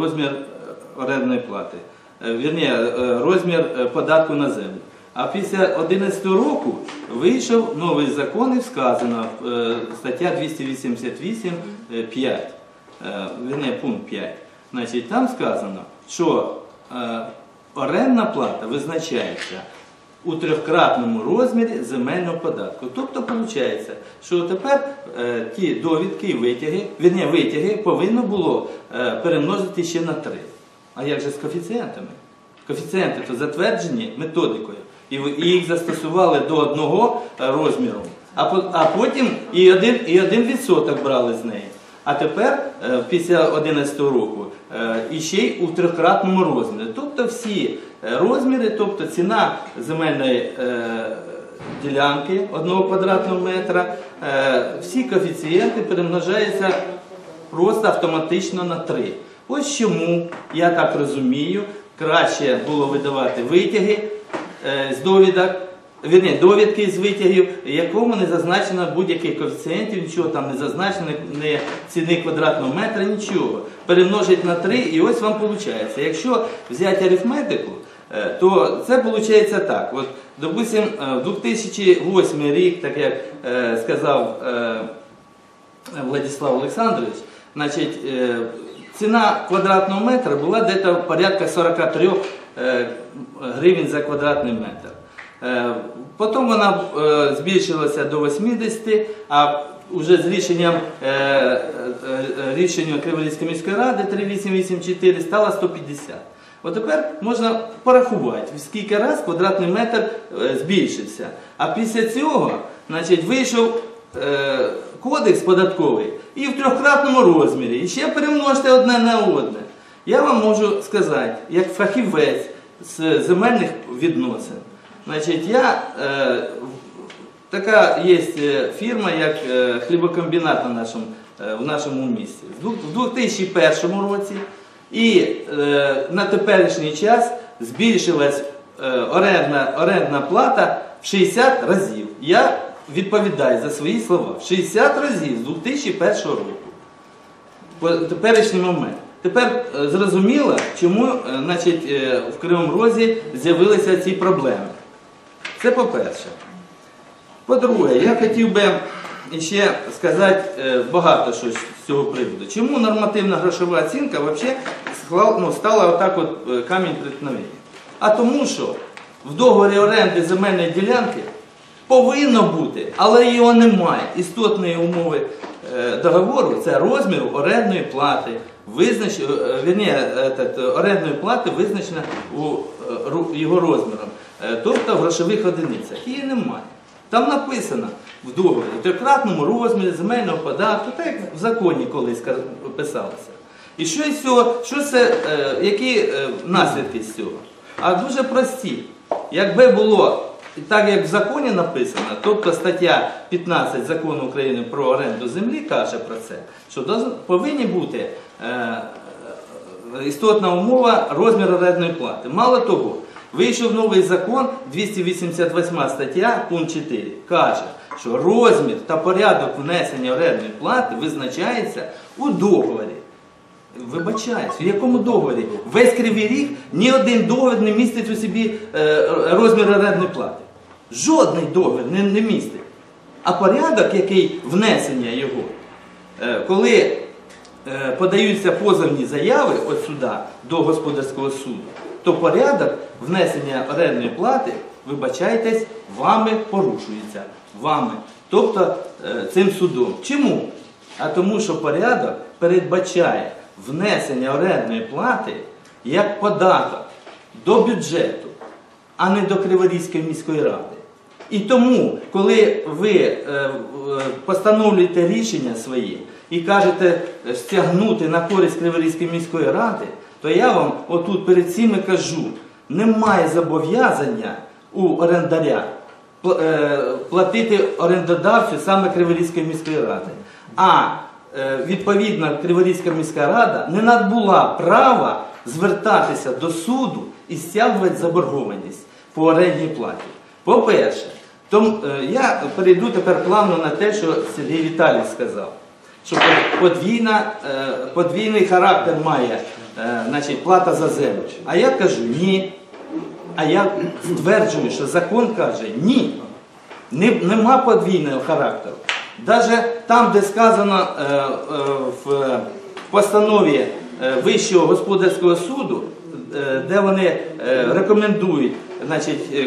розмір орендної плати, вірніше, розмір податку на землю. А після 2011 року вийшов новий закон і сказано, стаття 288.5, пункт 5. Значить, там сказано, що орендна плата визначається у трьохкратному розмірі земельного податку. Тобто, виходить, що тепер ті довідки і витяги повинно було перемножити ще на 3. А як же з коефіцієнтами? Коефіцієнти то затверджені методикою. І їх застосували до одного розміру, а потім і 1% брали з неї. А тепер, після 2011 року, іще й у трикратному розмірі. Тобто всі розміри, тобто ціна земельної ділянки 1 квадратного метра, всі коефіцієнти перемножаються просто автоматично на 3. Ось чому, я так розумію, краще було видавати витяги з довідок, довідки з витягів, якому не зазначено будь-яких коефіцієнтів, нічого там не зазначено, не ціни квадратного метра, нічого. Перемножить на 3 і ось вам виходить. Якщо взяти арифметику, то це виходить так. От, допустим, 2008 рік, так як сказав Владислав Олександрович, значить, ціна квадратного метра була десь порядка 43 гривень за квадратний метр. Потім вона збільшилася до 80, а вже з рішенням Криворізької міської ради 3884 стала 150. От тепер можна порахувати, скільки раз квадратний метр збільшився. А після цього, значить, вийшов кодекс податковий і в трьохкратному розмірі, і ще перемножте одне на одне. Я вам можу сказати, як фахівець з земельних відносин, значить, така є фірма, як хлібокомбінат в нашому місті. В 2001 році і на теперішній час збільшилась орендна плата в 60 разів. Я відповідаю за свої слова. В 60 разів з 2001 року. По теперішній момент. Тепер зрозуміло, чому значить, в Кривому Розі з'явилися ці проблеми. Це по-перше. По-друге, я хотів би ще сказати багато що з цього приводу. Чому нормативна грошова оцінка взагалі стала отак от камінь преткновення? А тому що в договорі оренди земельної ділянки Повинно бути, але його немає. Істотної умови договору – це розмір орендної плати, визначена його розміром, тобто в грошових одиницях. Її немає. Там написано в договорі – в трикратному розмірі земельного податку, так як в законі колись писалося. І що із цього, які наслідки з цього? А дуже прості. Якби було так, як в законі написано, тобто стаття 15 Закону України про оренду землі каже про це, що повинні бути істотна умова розміру орендної плати. Мало того, вийшов новий закон, 288 стаття, пункт 4, каже, що розмір та порядок внесення орендної плати визначається у договорі. Вибачаюсь, в якому договорі? Весь Кривий Ріг ні один договір не містить у собі розмір орендної плати. Жодний договір не містить. А порядок, який внесення його, коли подаються позовні заяви от сюди, до господарського суду, то порядок внесення орендної плати, вибачайтесь, вами порушується. Вами. Тобто цим судом. Чому? А тому, що порядок передбачає внесення орендної плати як податок до бюджету, а не до Криворізької міської ради. І тому, коли ви постановлюєте рішення свої і кажете стягнути на користь Криворізької міської ради, то я вам отут перед всіми кажу, немає зобов'язання у орендаря платити орендодавцю саме Криворізької міської ради. А відповідно, Криворізька міська рада не надбула права звертатися до суду і стягувати заборгованість по орендній платі. По-перше, я перейду тепер плавно на те, що Сергій Віталійович сказав, що подвійний характер має плата за землю. А я кажу ні. А я стверджую, що закон каже ні. Нема подвійного характеру. Навіть там, де сказано в постанові Вищого господарського суду, де вони рекомендують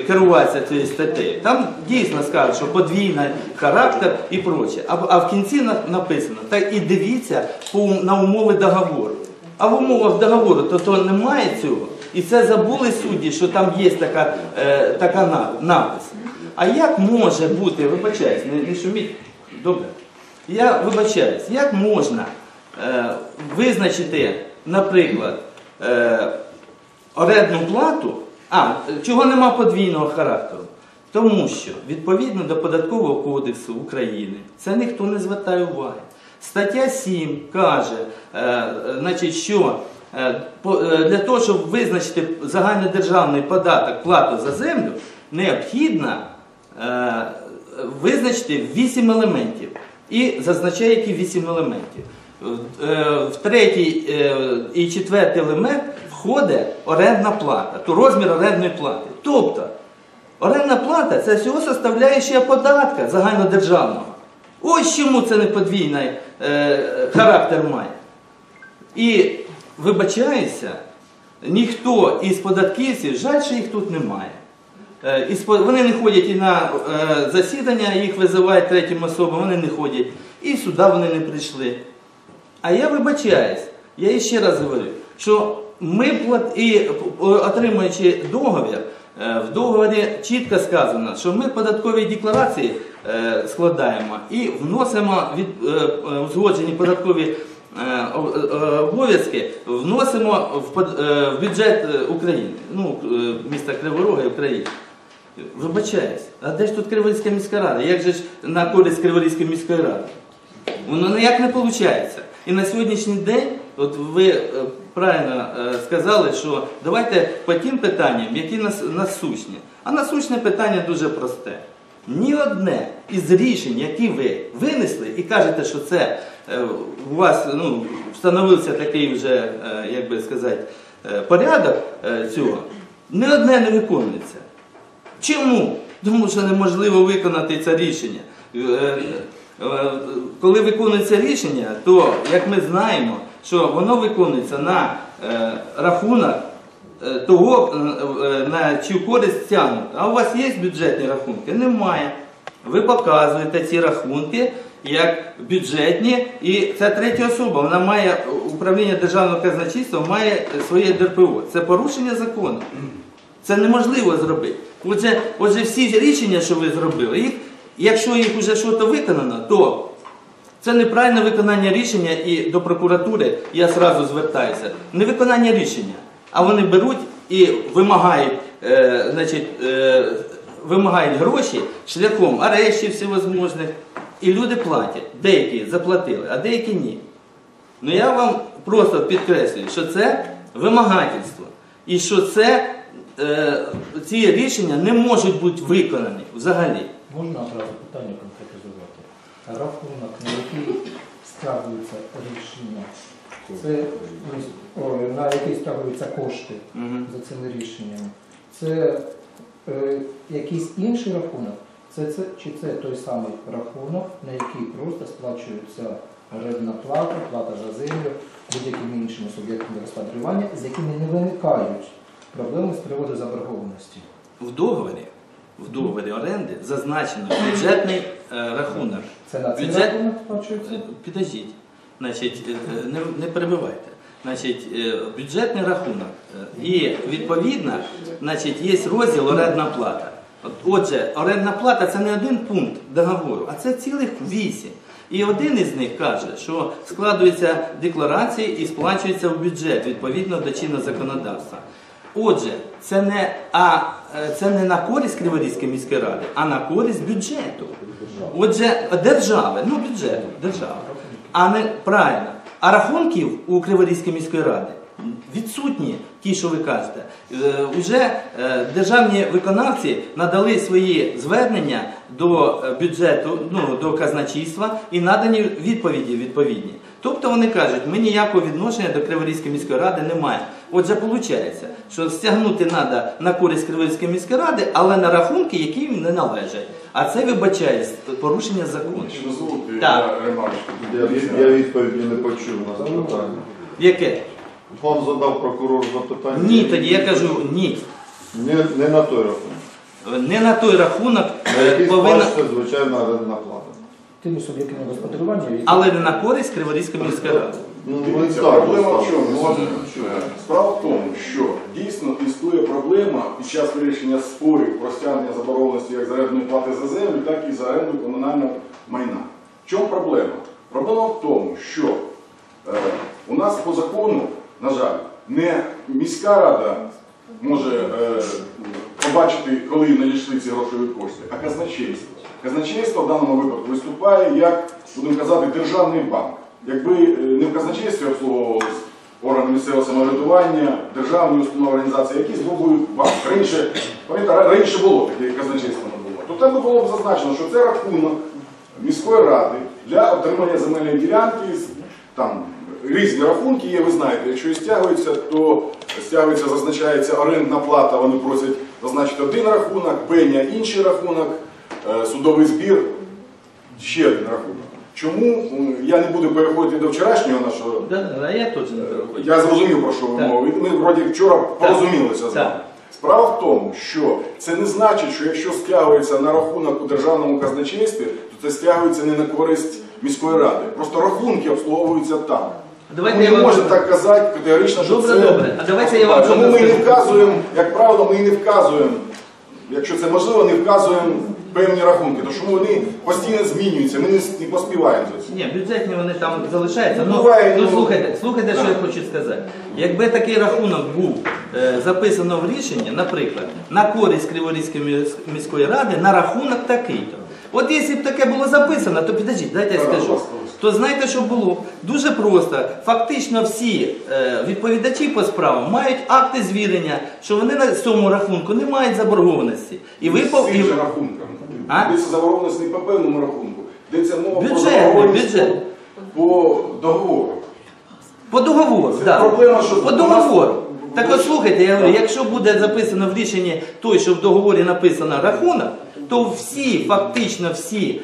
керуватися цією статтею, там дійсно скажуть, що подвійний характер і проче. А в кінці написано, так і дивіться на умови договору. А в умовах договору то немає цього. І це забули судді, що там є така напис. А як може бути, вибачаюсь, не шуміть. Добре. Я вибачаюсь, як можна визначити, наприклад, орендну плату, чого нема подвійного характеру? Тому що, відповідно до Податкового кодексу України, це ніхто не звертає уваги. Стаття 7 каже, що для того, щоб визначити загальнодержавний податок, плату за землю, необхідно визначити 8 елементів і зазначає, які 8 елементів. В третій і четвертий елемент входить орендна плата, то розмір орендної плати. Тобто, орендна плата – це всього составляюча податка загальнодержавного. Ось чому це не подвійний характер має. І, вибачаюся, ніхто із податківців, жаль, що їх тут немає. Вони не ходять і на засідання, їх визивають третім особам, вони не ходять, і сюди вони не прийшли. А я вибачаюсь, я ще раз говорю, що ми, отримуючи договір, в договорі чітко сказано, що ми податкові декларації складаємо і вносимо узгоджені податкові обов'язки, вносимо в бюджет України, міста Криворога і України. Вибачаюсь, а де ж тут Криворізька міська рада? Як же ж на користь Криворізької міської ради? Воно ніяк не виходить. І на сьогоднішній день, от ви правильно сказали, що давайте по тим питанням, які насущні. А насущне питання дуже просте. Ні одне із рішень, які ви винесли, і кажете, що це у вас встановився такий вже, як би сказати, порядок цього, ні одне не виконується. Чому? Тому що неможливо виконати це рішення. Коли виконується рішення, то, як ми знаємо, що воно виконується на рахунок того, на чию користь тягнуть. А у вас є бюджетні рахунки? Немає. ви показуєте ці рахунки як бюджетні, і ця третя особа, вона має, управління державного казначейства має своє ДРПО. Це порушення закону. Це неможливо зробити. Отже, всі рішення, що ви зробили, якщо їх вже щось виконано, то це неправильне виконання рішення, і до прокуратури я одразу звертаюся. Не виконання рішення, а вони беруть і вимагають гроші шляхом арештів всевозможних, і люди платять. Деякі заплатили, а деякі ні. Ну я вам просто підкреслюю, що це вимагательство, і що це, ці рішення не можуть бути виконані взагалі. Можна одразу питання конкретизувати? Рахунок, на який складується рішення, це, на який складуються кошти за цими рішеннями, це якийсь інший рахунок, чи це той самий рахунок, на який просто сплачується орендна плата, плата за землю, будь-яким іншим суб'єктами господарювання, з якими не виникають проблеми з приводу заборгованості. В договорі оренди зазначено бюджетний рахунок. Це на цей рахунок сплачується? Підождіть, не перебивайте. Бюджетний рахунок і, відповідно, є розділ орендна плата. Отже, орендна плата – це не один пункт договору, а це цілих 8. І один із них каже, що складуються декларації і сплачуються в бюджет, відповідно до чинного законодавства. Отже, це не на користь Криворізької міської ради, а на користь бюджету. Отже, держави, ну бюджету, держави, а не правильно. А рахунків у Криворізької міської ради відсутні, ті, що ви кажете. Уже державні виконавці надали свої звернення до бюджету, до казначейства і надані відповіді відповідні. Тобто вони кажуть, ми ніякого відношення до Криворізької міської ради не маємо. Отже, виходить, що стягнути треба на користь Криворізької міської ради, але на рахунки, які їм не належать. А це, вибачає, порушення закону. Я відповіді не почув на запитання. Яке? Вам задав прокурор запитання? Ні, тоді я кажу ні. Не на той рахунок. Не на той рахунок. На який сплачується, звичайно, орендна плата. Тими суб'єктами господарювання. Але не на користь Криворізької міської ради. Проблема в чому? Справа в тому, що дійсно існує проблема під час вирішення спорів про стягнення заборгованості як за орендної плати за землю, так і за оренду комунального майна. В чому проблема? Проблема в тому, що у нас по закону, на жаль, не міська рада може побачити, коли надійшли ці грошові кошти, а казначейство. Казначейство в даному випадку виступає як, будемо казати, державний банк. Якби не в казначействі обслуговувалися органи місцевого самоврядування, державні установи, організації, які зробують банк. Раніше було таке казначейство не було. То там би було б зазначено, що це рахунок міської ради для отримання земельної ділянки. Там різні рахунки є, ви знаєте, якщо і стягуються, то стягується, зазначається орендна плата, вони просять зазначити один рахунок, пеня інший рахунок, судовий збір, ще один рахунок. Чому? Я не буду переходити до вчорашнього нашого. Я зрозумів, про що ви мовите. Ми вроді вчора порозумілися з вами. Справа в тому, що це не значить, що якщо стягується на рахунок у державному казначействі, то це стягується не на користь міської ради. Просто рахунки обслуговуються там. Ми не можемо так казати категорично, що це... Тому ми не вказуємо, як правило, ми не вказуємо, якщо це можливо, не вказуємо певні рахунки, тому вони постійно змінюються, ми не поспіваємо за це. Ні, бюджетні вони там залишаються. Ну слухайте, що я хочу сказати. Якби такий рахунок був записано в рішенні, наприклад, на користь Криворізької міської ради, на рахунок такий-то. От якщо б таке було записано, то підождіть, дайте я скажу. То знаєте, що було? Дуже просто. Фактично всі відповідачі по справам мають акти звірення, що вони на цьому рахунку не мають заборгованості. І ви по іншим рахункам. Йдеться заборгованість не по певному рахунку. Йдеться мова про заборгованість по договору. По договору, так. По договору. Так от слухайте, я говорю, якщо буде записано в рішенні той, що в договорі написано рахунок, то всі, фактично всі,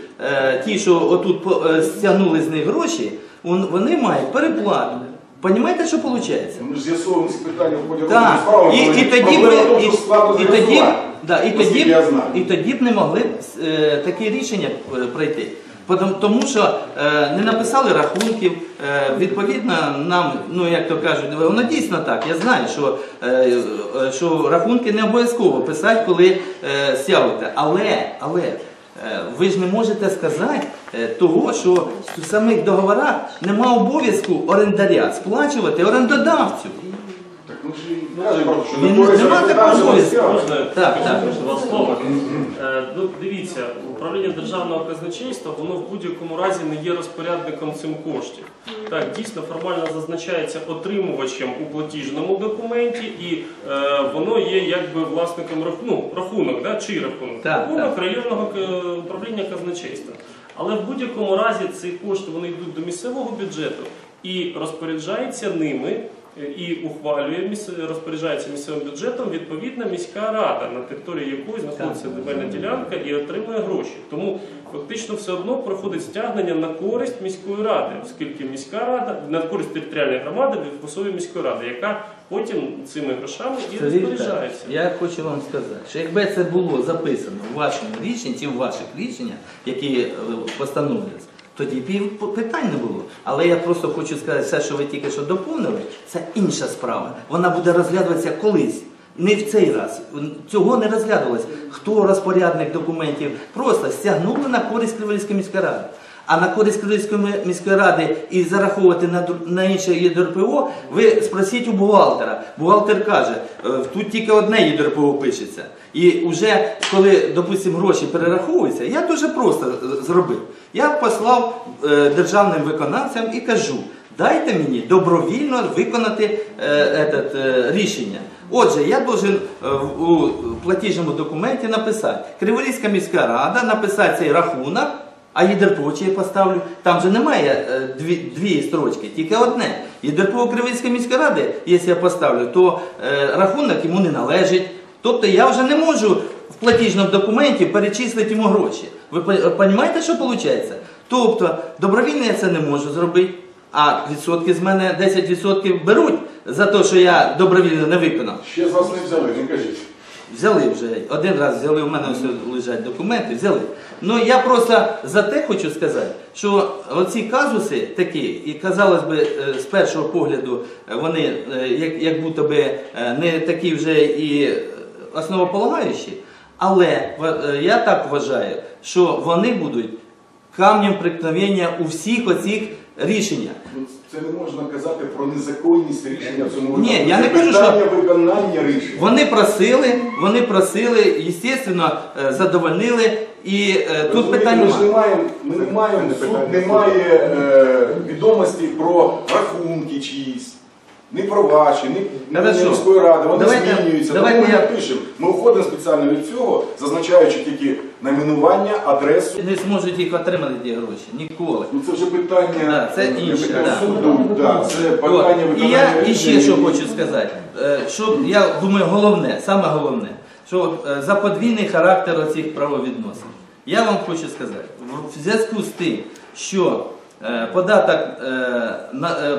ті, що отут стягнули з них гроші, вони мають переплату. Понимаєте, що виходить? Ми ж з'ясовуємо ці питання в ході розмови справи, і тоді Да, і тоді б не могли такі рішення пройти. Тому що не написали рахунків, відповідно нам, ну як то кажуть, воно дійсно так, я знаю, що рахунки не обов'язково писати, коли сявите. Але ви ж не можете сказати того, що в самих договорах нема обов'язку орендаря сплачувати орендодавцю. Дивіться, управління державного казначейства, воно в будь-якому разі не є розпорядником цим коштів. Так, дійсно формально зазначається отримувачем у платіжному документі, і воно є якби власником рахунок районного управління казначейства. Але в будь-якому разі ці кошти, вони йдуть до місцевого бюджету і розпоряджається ними, і ухвалює, розпоряджається місцевим бюджетом відповідна міська рада, на території якої знаходиться земельна ділянка і отримує гроші. Тому фактично все одно проходить стягнення на користь міської ради, оскільки міська рада, на користь територіальної громади в особі міської ради, яка потім цими грошами і розпоряджається. Я хочу вам сказати, що якби це було записано в вашому рішенні, чи в ваших рішеннях, які постановлюються, тоді питань не було. Але я просто хочу сказати, все, що ви тільки що доповнили, це інша справа. Вона буде розглядуватися колись, не в цей раз. Цього не розглядувалося. Хто розпорядник документів просто стягнули на користь Криворізької міської ради. А на користь Криворізької міської ради і зараховувати на інше ЄДРПО, ви спросіть у бухгалтера. Бухгалтер каже, тут тільки одне ЄДРПО пишеться. І вже коли, допустимо, гроші перераховуються, я дуже просто зробив. Я послав державним виконавцям і кажу, дайте мені добровільно виконати рішення. Отже, я должен у платіжному документі написати, Криворізька міська рада, написати цей рахунок, а ЄДРПО чи я поставлю? Там же немає дві строчки, тільки одне. ЄДРПО Криворізької міської ради, якщо я поставлю, то рахунок йому не належить. Тобто я вже не можу в платіжному документі перечислити йому гроші. Ви розумієте, що виходить? Тобто добровільно я це не можу зробити, а відсотки з мене 10% беруть за те, що я добровільно не виконав. Ще з вас не взяли, не кажіть. Взяли вже, один раз взяли, у мене лежать документи, взяли. Ну я просто за те хочу сказати, що оці казуси такі, і казалось би, з першого погляду, вони як будто би не такі вже і основополагаючі, але я так вважаю, що вони будуть камнем преткновення у всіх оцих рішеннях. Це не можна казати про незаконність рішення в цьому випадку. Ні, я не кажу, що вони просили, звісно, задовольнили, і тут питань немає. Ми не маємо, суд не має відомості про рахунки чиїсь, не про ваші, не про міської ради, вони змінюються. Ми не пишемо, ми уходимо спеціально від цього, зазначаючи тільки найменування, адресу. Не зможуть їх отримати, ті гроші, ніколи. Це вже питання суду, це питання виконання. І ще що хочу сказати, що, я думаю, головне, саме головне, що за подвійний характер оцих правовідносин. Я вам хочу сказати, в зв'язку з тим, що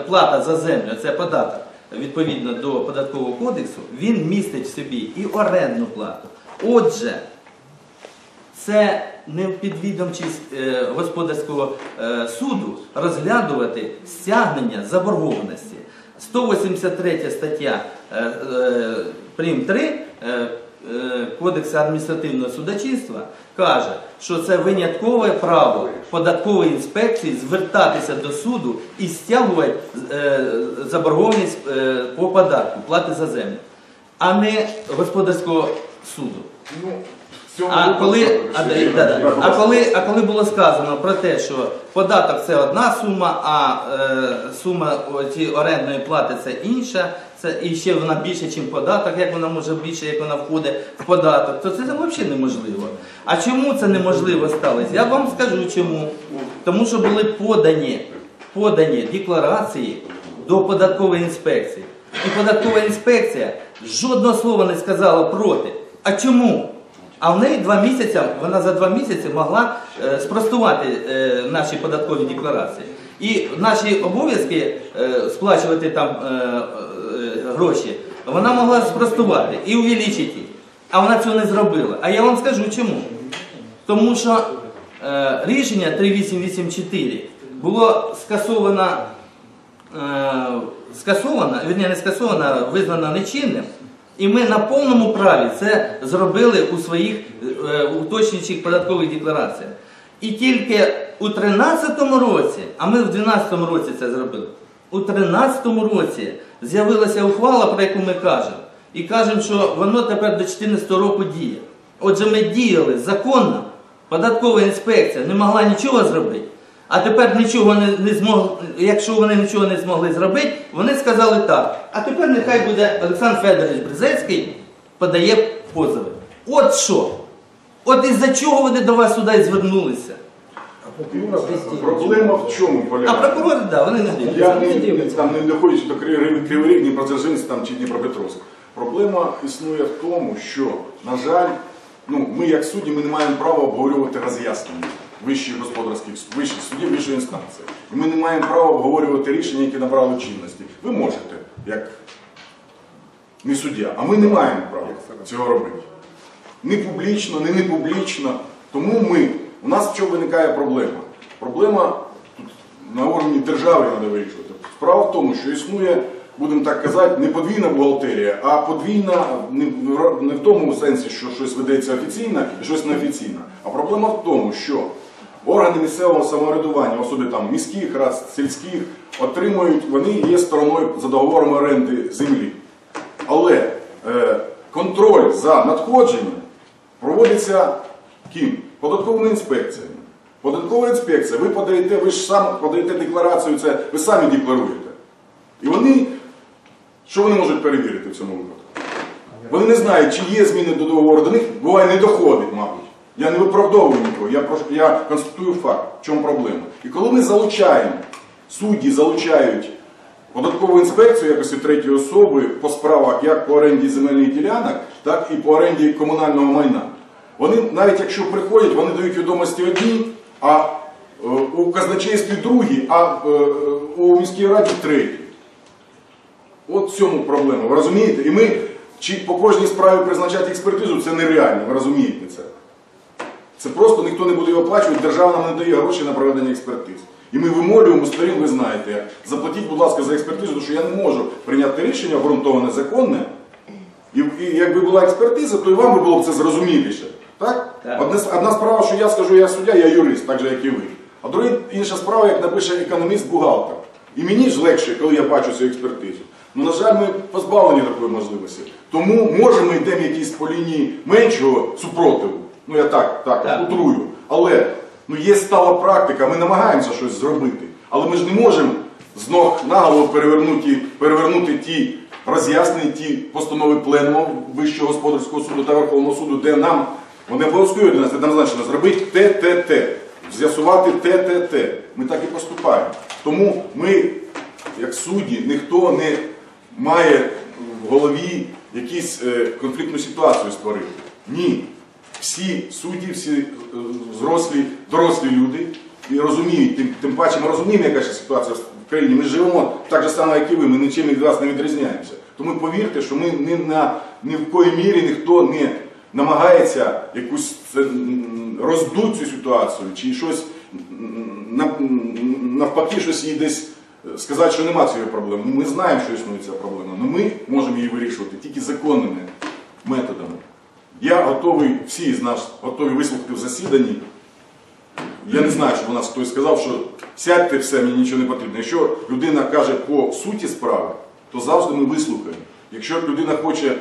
плата за землю, це податок, відповідно до податкового кодексу, він містить в собі і орендну плату. Отже, це не під відомчість господарського суду розглядувати стягнення заборгованості. 183 стаття прим. 3 Кодексу адміністративного судочинства каже, що це виняткове право податкової інспекції звертатися до суду і стягувати заборгованість по податку, плати за землю, а не господарського суду. А коли було сказано про те, що податок – це одна сума, а сума орендної плати – це інша, і ще вона більше, ніж податок, як вона може більше, як вона входить в податок, то це взагалі неможливо. А чому це неможливо сталося? Я вам скажу чому. Тому що були подані декларації до податкової інспекції. І податкова інспекція жодного слова не сказала проти. А чому? А в неї 2 місяці, вона за 2 місяці могла спростувати наші податкові декларації. І наші обов'язки сплачувати там гроші, вона могла спростувати і увеличити. а вона цього не зробила. А я вам скажу чому. Тому що рішення 3884 було скасовано, визнано нечинним. І ми на повному праві це зробили у своїх уточнюючих податкових деклараціях. І тільки у 2013 році, а ми в 2012 році це зробили, у 2013 році з'явилася ухвала, про яку ми кажемо. І кажемо, що воно тепер до 2014 року діє. Отже, ми діяли законно, податкова інспекція не могла нічого зробити. А тепер, якщо вони нічого не змогли зробити, вони сказали так. А тепер нехай буде Олександр Федорович Бризецький подає позови. От що? От із-за чого вони до вас сюди звернулися? Проблема в чому полягає? А прокурори, так, вони не дивляться. Я не доходячи до Криворіг, Дніпродзержинська чи Дніпропетровська. Проблема існує в тому, що, на жаль, ми як судді не маємо права обговорювати роз'яснення вищих господарських судів, вищої інстанції. І ми не маємо права обговорювати рішення, які набрали чинності. Ви можете, як не суддя, а ми не маємо права цього робити. Не публічно, не непублічно. Тому у нас в чому виникає проблема? Проблема на рівні держави треба вирішувати. Справа в тому, що існує, будемо так казати, не подвійна бухгалтерія, а подвійна не в тому сенсі, що щось ведеться офіційно і щось неофіційно. А проблема в тому, що органи місцевого самоврядування, особливо міських рад, сільських, вони є стороною за договором оренди землі. Але контроль за надходженням проводиться ким? Податковими інспекціями. Податкова інспекція, ви ж самі подаєте декларацію, ви самі декларуєте. І вони, що вони можуть перевірити в цьому випадку? Вони не знають, чи є зміни до договору, до них буває не доходить, мабуть. Я не виправдовую нікого, я констатую факт, в чому проблема. І коли ми залучаємо, судді залучають податкову інспекцію якось і третьої особи по справах як по оренді земельних ділянок, так і по оренді комунального майна. Вони, навіть якщо приходять, вони дають відомості одні, а у казначействі другі, а у міській раді треті. От в цьому проблема, ви розумієте? І ми, чи по кожній справі призначати експертизу, це нереально, ви розумієте це. Це просто ніхто не буде його оплачувати, держава нам не дає гроші на проведення експертиз. І ми вимолюємо сторін, ви знаєте, заплатіть, будь ласка, за експертизу, тому що я не можу прийняти рішення обґрунтоване, законне. І якби була експертиза, то і вам би було б це зрозуміліше. Так? Одна справа, що я скажу, я суддя, я юрист, так же, як і ви. А друга інша справа, як напише економіст-бухгалтер. І мені ж легше, коли я бачу цю експертизу. Ну, на жаль, ми позбавлені такої можливості. Тому, може, ми йдемо якісь по лінії меншого супротиву. Ну, я так, утрую. Але, є стала практика, ми намагаємося щось зробити. Але ми ж не можемо з ног на голову перевернути ті роз'яснення, ті постанови пленуму Вищого господарського суду та Верховного суду, де нам вони обов'язковують нас, однозначно зробити те, з'ясувати те. Ми так і поступаємо. Тому ми, як судді, ніхто не має в голові якусь конфліктну ситуацію створити. Ні. Всі судді, всі дорослі люди і розуміють, тим паче ми розуміємо, яка ще ситуація в країні. Ми живемо так же само, як і ви, ми нічим від вас не відрізняємося. Тому повірте, що ми ні в коїй мірі ніхто не намагається якусь роздути цю ситуацію, чи щось, навпаки, щось їй десь сказати, що нема цієї проблеми. Ми знаємо, що існує ця проблема, але ми можемо її вирішувати тільки законними методами. Я готовий, всі з нас готові вислухати в засіданні. Я не знаю, щоб у нас хтось сказав, що сядьте все, мені нічого не потрібно. Якщо людина каже по суті справи, то завжди ми вислухаємо. Якщо людина хоче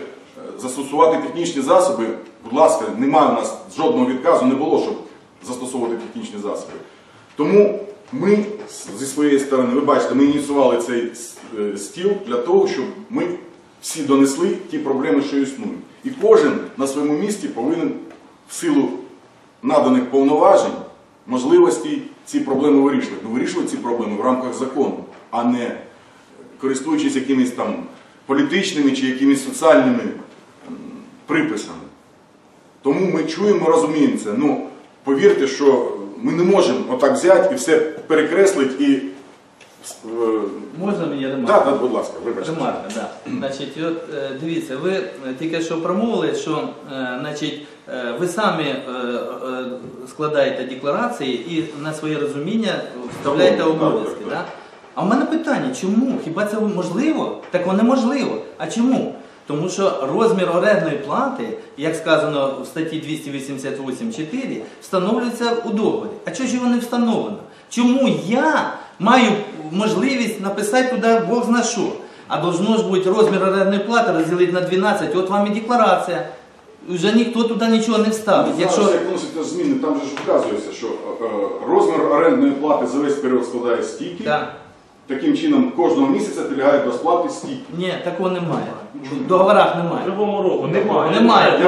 застосувати технічні засоби, будь ласка, немає в нас жодного відказу, не було, щоб застосовувати технічні засоби. Тому ми зі своєї сторони, ви бачите, ми ініціювали цей стіл для того, щоб ми всі донесли ті проблеми, що існують. І кожен на своєму місці повинен в силу наданих повноважень, можливості ці проблеми вирішувати. Ну, вирішувати ці проблеми в рамках закону, а не користуючись якимись там політичними чи якимись соціальними приписами. Тому ми чуємо, розуміємо це. Ну, повірте, що ми не можемо отак взяти і все перекреслити і Можна мені ремарку? Так, будь ласка, вибачте. Ремарка, так. Значить, от, дивіться, ви тільки що промовили, що значить, ви самі складаєте декларації і на своє розуміння вставляєте обов'язки. Да? А в мене питання, чому? Хіба це можливо? Так воно можливо. А чому? Тому що розмір орендної плати, як сказано в статті 288.4, встановлюється у договорі. А чого ж його не встановлено? Чому я маю можливість написати туди Бог зна що? А должно ж бути розмір орендної плати розділити на 12, от вам і декларація. Вже ніхто туди нічого не вставить. Якщо... Як вносять зміни, там же ж вказується, що розмір орендної плати за весь період складає стільки. Да. Таким чином кожного місяця підлягає до сплати стільки. Ні, такого немає. В договорах немає. В любому року немає. Немає.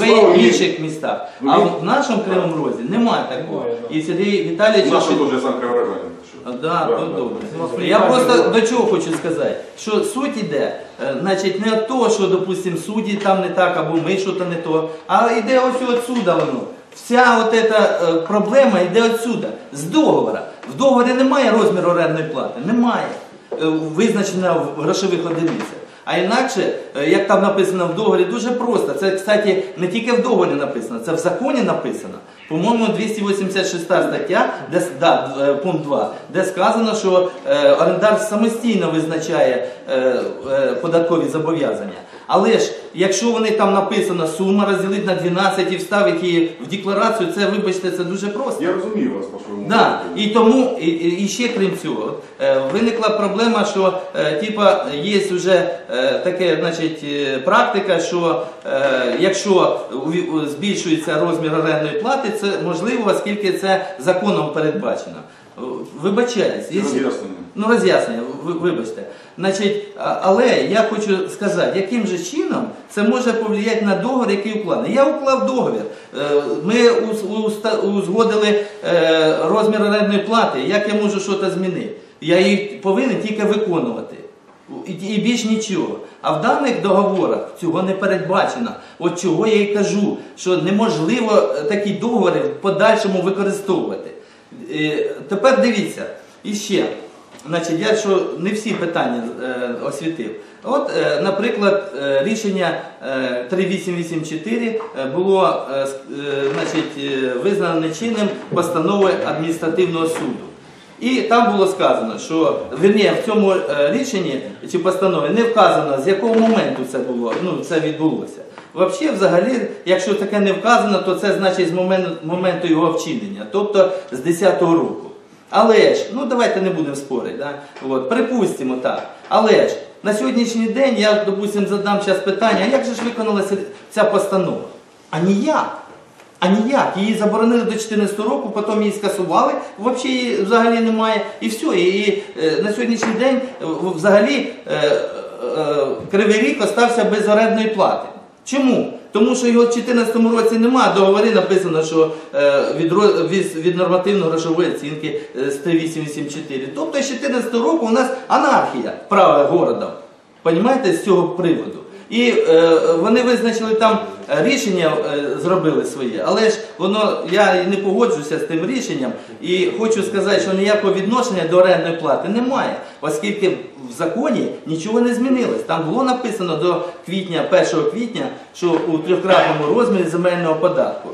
Це в інших містах. А в нашому Кривому Розі немає такого. І Сергій Віталійович... В нашому теж сам Кривий Ріг. Так, добре. Я просто до чого хочу сказати. Що суть йде, значить, не від того, що, допустимо, судді там не так, або ми щось не то, а йде ось відсюда воно. Вся ця проблема йде відсюда, з договора. В договорі немає розміру орендної плати, немає, визначено в грошових одиницях. А інакше, як там написано в договорі, дуже просто. Це, кстати, не тільки в договорі написано, це в законі написано. По-моєму, 286 стаття, де, да, пункт 2, де сказано, що орендар самостійно визначає податкові зобов'язання. Але ж, якщо вони там написано сума розділити на 12 і вставити її в декларацію, це, вибачте, це дуже просто. Я розумію вас, по-своєму. Да. І тому, і ще крім цього, виникла проблема, що типа, є вже така, значить, практика, що якщо збільшується розмір орендної плати, це можливо, оскільки це законом передбачено. Вибачаюсь. Роз'яснення. Ну, роз'яснення, вибачте. Значить, але я хочу сказати, яким же чином це може повлияти на договір, який укладений. Я уклав договір, ми узгодили розмір орендної плати, як я можу щось змінити. Я її повинен тільки виконувати. І більш нічого. А в даних договорах цього не передбачено. От чого я і кажу, що неможливо такі договори в подальшому використовувати. Тепер дивіться, іще, значить, я що не всі питання освітив. От, наприклад, рішення 3884 було значить, визнано нечинним постановою адміністративного суду. І там було сказано, що, вірніше, в цьому рішенні чи постанові не вказано, з якого моменту це було, ну, це відбулося. Взагалі, якщо таке не вказано, то це значить з моменту його вчинення, тобто з 10-го року. Але ж, ну давайте не будемо спорити, да? От, припустимо так, але ж на сьогоднішній день я, допустимо, задам зараз питання, а як же ж виконалася ця постанова? А ніяк. А ніяк. Її заборонили до 14 року, потім її скасували, її взагалі немає. І все. І на сьогоднішній день взагалі Кривий Ріг остався без орендної плати. Чому? Тому що його в 2014 році немає, в договорі написано, що від нормативно-грошової оцінки 3884. Тобто з 2014 року у нас анархія права городом, розумієте, з цього приводу. І вони визначили там рішення, зробили своє, але ж воно, я не погоджуся з тим рішенням і хочу сказати, що ніякого відношення до орендної плати немає, оскільки в законі нічого не змінилось. Там було написано до квітня, 1 квітня, що у трьохкратному розмірі земельного податку.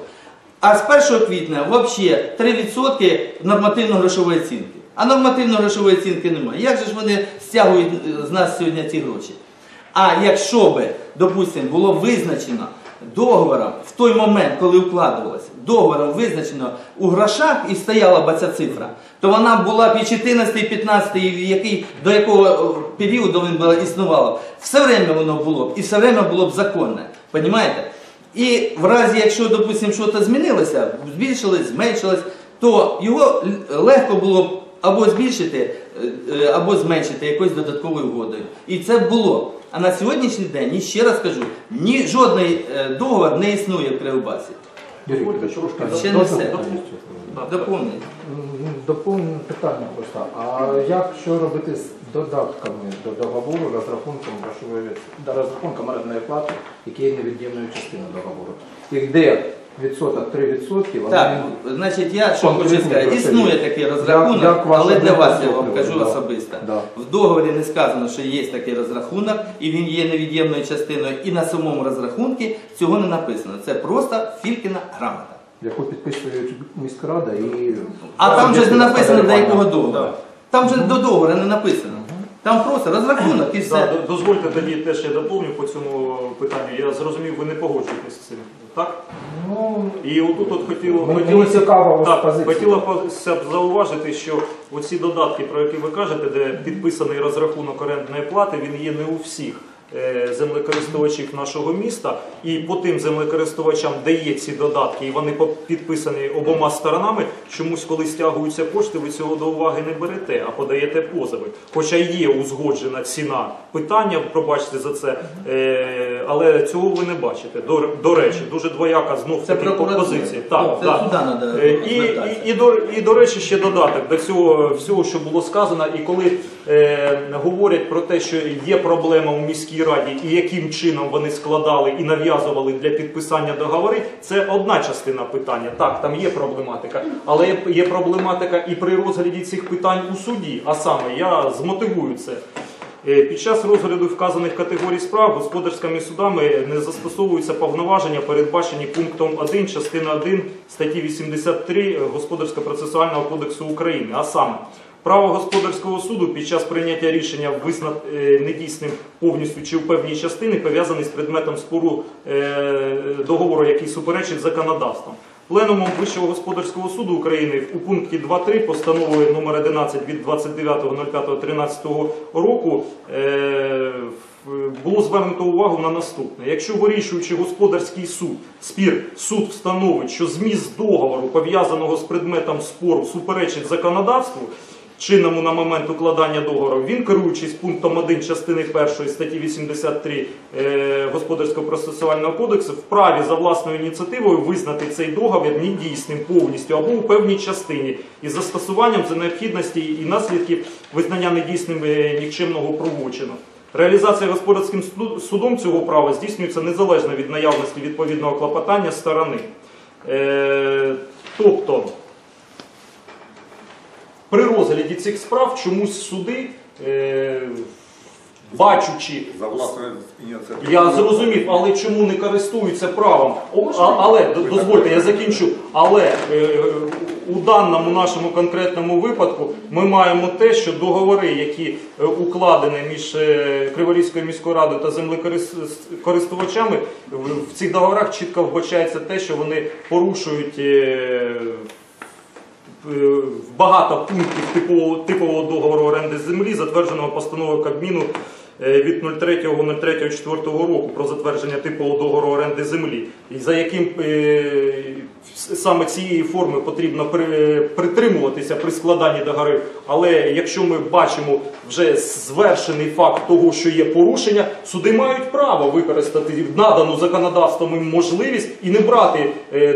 А з 1 квітня взагалі 3% нормативно-грошової оцінки. А нормативно-грошової оцінки немає. Як же ж вони стягують з нас сьогодні ці гроші? А якщо б, допустимо, було визначено договором в той момент, коли укладувалося, договором визначено у грошах і стояла б ця цифра, то вона була б і 14-15, до якого періоду вона існувала, все время воно було б, і все время було б законне, розумієте? І в разі, якщо, допустимо, щось змінилося, збільшилось, зменшилось, то його легко було б або збільшити, або зменшити якоюсь додатковою угодою. І це було. А на сьогоднішній день, ще раз кажу, жодний договор не існує в Кривобасі. Ще не все. Доповнення. Доповнення питання просто. А як що робити з додатками до договору, розрахунком орендної плати, які є невід'ємною частиною договору? І де відсоток 3%, вона... Так, значить, я що хочу сказати, існує такий розрахунок, але для вас я вам кажу особисто. Да. В договорі не сказано, що є такий розрахунок, і він є невід'ємною частиною, і на самому розрахунку цього не написано. Це просто Фількіна грамота. Яку підписують міськрада і... А там же не написано, до якого договору. Там же до договору не написано. Там просто розрахунок і все. Дозвольте тоді теж я доповню по цьому питанню. Я зрозумів, ви не погоджуєтесь з цим, так? І отут хотілося б зауважити, що оці додатки, про які ви кажете, де підписаний розрахунок орендної плати, він є не у всіх землекористувачів нашого міста, і по тим землекористувачам, де є ці додатки, і вони підписані обома сторонами, чомусь, коли стягуються кошти, ви цього до уваги не берете, а подаєте позови. Хоча є узгоджена ціна питання, пробачте за це, але цього ви не бачите. До речі, дуже двояка знов таки пропозиція. І, до речі, ще додаток до цього всього, що було сказано, і коли говорять про те, що є проблема у міській раді і яким чином вони складали і нав'язували для підписання договори, це одна частина питання. Так, там є проблематика, але є проблематика і при розгляді цих питань у суді, а саме я змотивую це. Під час розгляду вказаних категорій справ господарськими судами не застосовуються повноваження, передбачені пунктом 1 частини 1 статті 83 Господарсько-процесуального кодексу України, а саме право господарського суду під час прийняття рішення визнати недійсним повністю чи в певній частині пов'язаний з предметом спору договору, який суперечить законодавствам. Пленумом Вищого господарського суду України у пункті 2.3 постанови номер 11 від 29.05.13 року було звернуто увагу на наступне. Якщо вирішуючи господарський суд, суд встановить, що зміст договору, пов'язаного з предметом спору, суперечить законодавству, чинному на момент укладання договору, він, керуючись пунктом 1 частини 1 статті 83 Господарсько-процесуального кодексу, вправі за власною ініціативою визнати цей договір недійсним повністю або у певній частині із застосуванням за необхідності і наслідків визнання недійсним нікчемного правочину. Реалізація господарським судом цього права здійснюється незалежно від наявності відповідного клопотання сторони. Тобто, при розгляді цих справ чомусь суди, бачучи, я зрозумів, але чому не користуються правом, але, дозвольте, я закінчу, але у даному нашому конкретному випадку ми маємо те, що договори, які укладені між Криворізькою міською радою та землекористувачами, в цих договорах чітко вбачається те, що вони порушують багато пунктів типового договору оренди землі, затвердженого постановою Кабміну від 03.03.04 року про затвердження типового договору оренди землі, за яким саме цієї форми потрібно притримуватися при складанні договорів. Але якщо ми бачимо вже звершений факт того, що є порушення, суди мають право використати надану законодавством можливість і не брати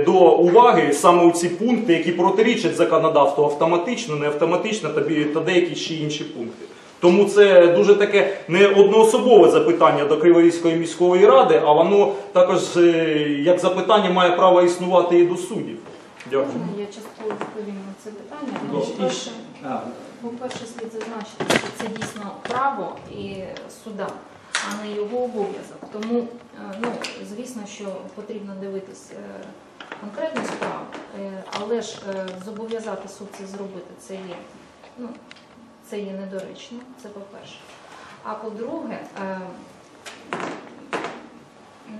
до уваги саме ці пункти, які протирічать законодавству автоматично, не автоматично та деякі ще інші пункти. Тому це дуже таке не одноособове запитання до Криворізької міської ради, а воно також, як запитання, має право існувати і до суддів. Дякую. Я частково відповім на це питання. По-перше, слід зазначити, що це дійсно право і суда, а не його обов'язок. Тому, звісно, що потрібно дивитись конкретну справу, але ж зобов'язати суд це зробити, це є... Це є недоречно, це по-перше. А по-друге,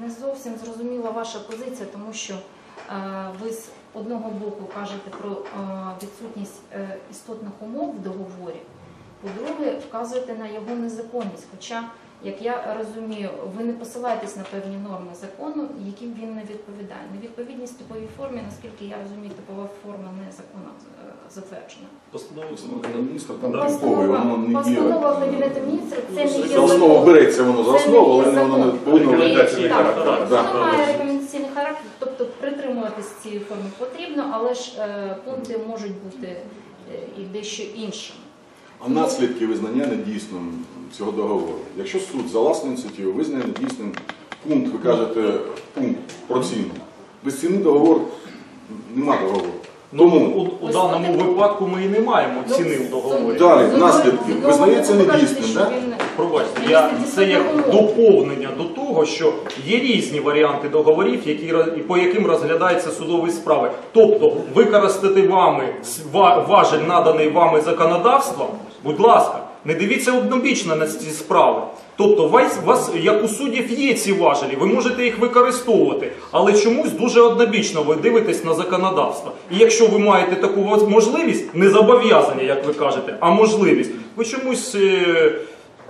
не зовсім зрозуміла ваша позиція, тому що ви з одного боку кажете про відсутність істотних умов в договорі, по-друге, вказуєте на його незаконність. Хоча, як я розумію, ви не посилаєтесь на певні норми закону, яким він не відповідає. Невідповідність типовій формі, наскільки я розумію, типова форма незаконна затверджена. Постанова Кабінету Міністрів, там типова, воно не є... Постанова Кабінету Міністрів, це не є... За основу береться воно за основу, але воно не повинно виглядати цей характер. Воно має рекомендаційний характер, тобто притримуватись цієї форми потрібно, але ж пункти можуть бути і дещо іншими. А наслідки визнання недійсним цього договору. Якщо суд за власною ініціативою визнає недійсним пункт, ви кажете, пункт про ціну, Без ціни договор немає договору. Тому у даному випадку ми і не маємо ціни в договорі. Далі, наслідки. Визнається недійсним, так? Пробачте, це як доповнення до того, що є різні варіанти договорів, по яким розглядаються судові справи. Тобто, використати вами важель, наданий вами законодавством, будь ласка, не дивіться однобічно на ці справи. Тобто, вас, як у суддів, є ці важелі, ви можете їх використовувати, але чомусь дуже однобічно ви дивитесь на законодавство. І якщо ви маєте таку можливість, не зобов'язання, як ви кажете, а можливість, ви чомусь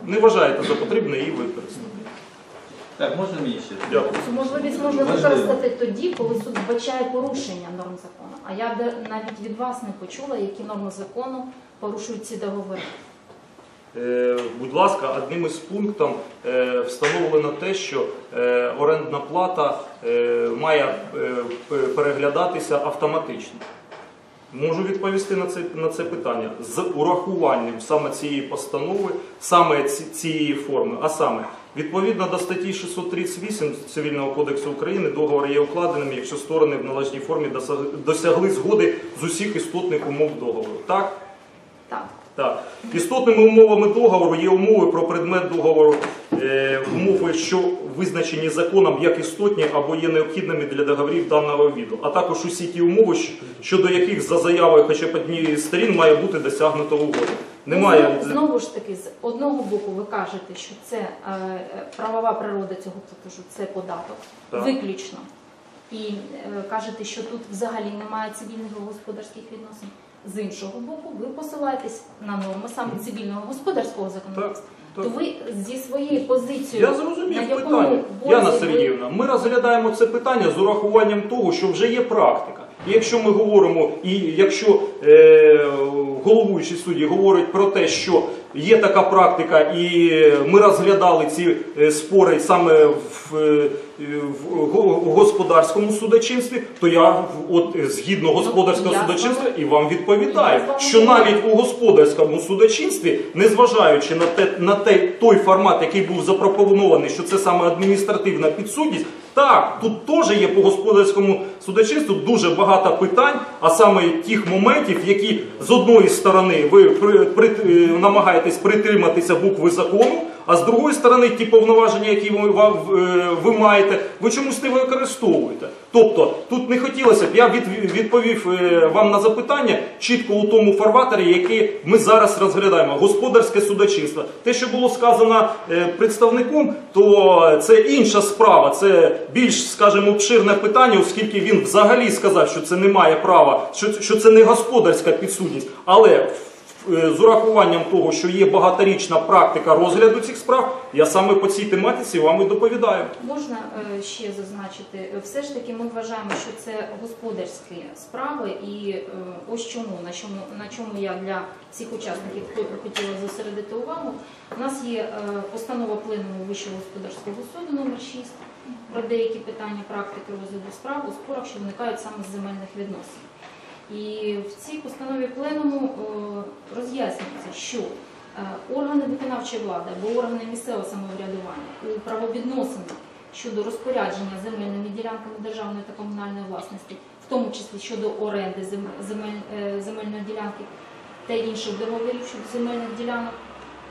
не вважаєте за потрібне її використати. Так, можна мені ще? Дякую. Цю можливість можна використати тоді, коли суд вбачає порушення норм закону. А я навіть від вас не почула, які норми закону порушують ці договори. Будь ласка, одним із пунктів встановлено те, що орендна плата має переглядатися автоматично. Можу відповісти на це питання з урахуванням саме цієї постанови, саме цієї форми, а саме відповідно до статті 638 Цивільного кодексу України договор є укладеним, якщо сторони в належній формі досягли згоди з усіх істотних умов договору. Так? Так. Так. Істотними умовами договору є умови про предмет договору, умови, що визначені законом як істотні або є необхідними для договорів даного виду, а також усі ті умови, щодо яких за заявою хоча б однієї з сторін має бути досягнуто угоди. Немає... Знову ж таки, з одного боку ви кажете, що це правова природа цього платежу, це податок, так, виключно. І кажете, що тут взагалі немає цивільних і господарських відносин. З іншого боку, ви посилаєтесь на норми саме цивільного господарського законодавства. Так, так. То ви зі своєю позицією... Я зрозумів питання, Яна Сергіївна, ми розглядаємо це питання з урахуванням того, що вже є практика. І якщо ми говоримо, і якщо головуючий судді говорить про те, що є така практика, і ми розглядали ці спори саме в господарському судочинстві, то я згідно господарського судочинства і вам відповідаю, що навіть у господарському судочинстві, незважаючи на той формат, який був запропонований, що це саме адміністративна підсудність, так, тут теж є по господарському судочинству дуже багато питань, а саме тих моментів, які з одної сторони ви намагаєтесь притриматися букви закону, а з другої сторони ті повноваження, які ви маєте, ви чомусь не використовуєте. Тобто, тут не хотілося б, я відповів вам на запитання чітко у тому фарватері, який ми зараз розглядаємо, господарське судочинство. Те, що було сказано представником, то це інша справа, це більш, скажімо, обширне питання, оскільки він взагалі сказав, що це не має права, що це не господарська підсудність, але з урахуванням того, що є багаторічна практика розгляду цих справ, я саме по цій тематиці вам і доповідаю. Можна ще зазначити, все ж таки ми вважаємо, що це господарські справи, і ось чому, на чому я для всіх учасників хотіла зосередити увагу. У нас є постанова Пленуму Вищого господарського суду номер 6 про деякі питання практики розгляду справ у спорах, що виникають саме з земельних відносин. І в цій постанові Пленуму роз'яснюється, що органи виконавчої влади або органи місцевого самоврядування у правовідносинах щодо розпорядження земельними ділянками державної та комунальної власності, в тому числі щодо оренди земельної ділянки та інших договорів щодо земельних ділянок,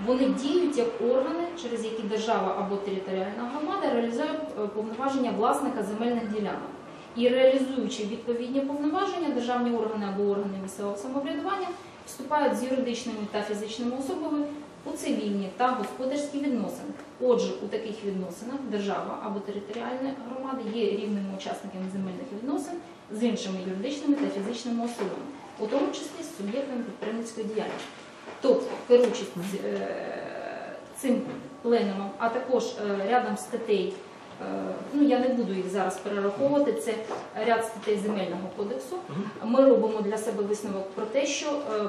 вони діють як органи, через які держава або територіальна громада реалізує повноваження власника земельних ділянок. І реалізуючи відповідні повноваження, державні органи або органи місцевого самоврядування вступають з юридичними та фізичними особами у цивільні та господарські відносини. Отже, у таких відносинах держава або територіальна громада є рівними учасниками земельних відносин з іншими юридичними та фізичними особами, у тому числі з суб'єктами підприємницької діяльності. Тобто, керуючись цим пленумом, а також рядом статей, ну, я не буду їх зараз перераховувати, це ряд статей Земельного кодексу. Ми робимо для себе висновок про те, що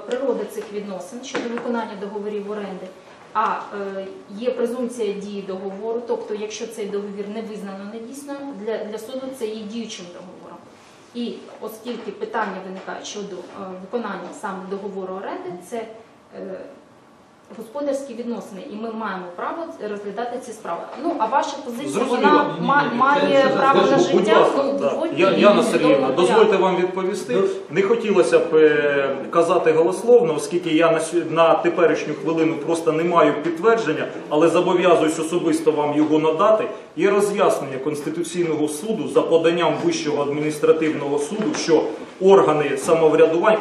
природа цих відносин щодо виконання договорів оренди, а є презумпція дії договору, тобто якщо цей договір не визнано недійсним, для суду це є діючим договором. І оскільки питання виникають щодо виконання саме договору оренди, це господарські відносини, і ми маємо право розглядати ці справи. Ну, а ваша позиція, вона має право на життя? Яна Сергіївна, дозвольте вам відповісти. Не хотілося б казати голословно, оскільки я на теперішню хвилину просто не маю підтвердження, але зобов'язуюсь особисто вам його надати. Є роз'яснення Конституційного суду за поданням Вищого адміністративного суду, що органи самоврядування,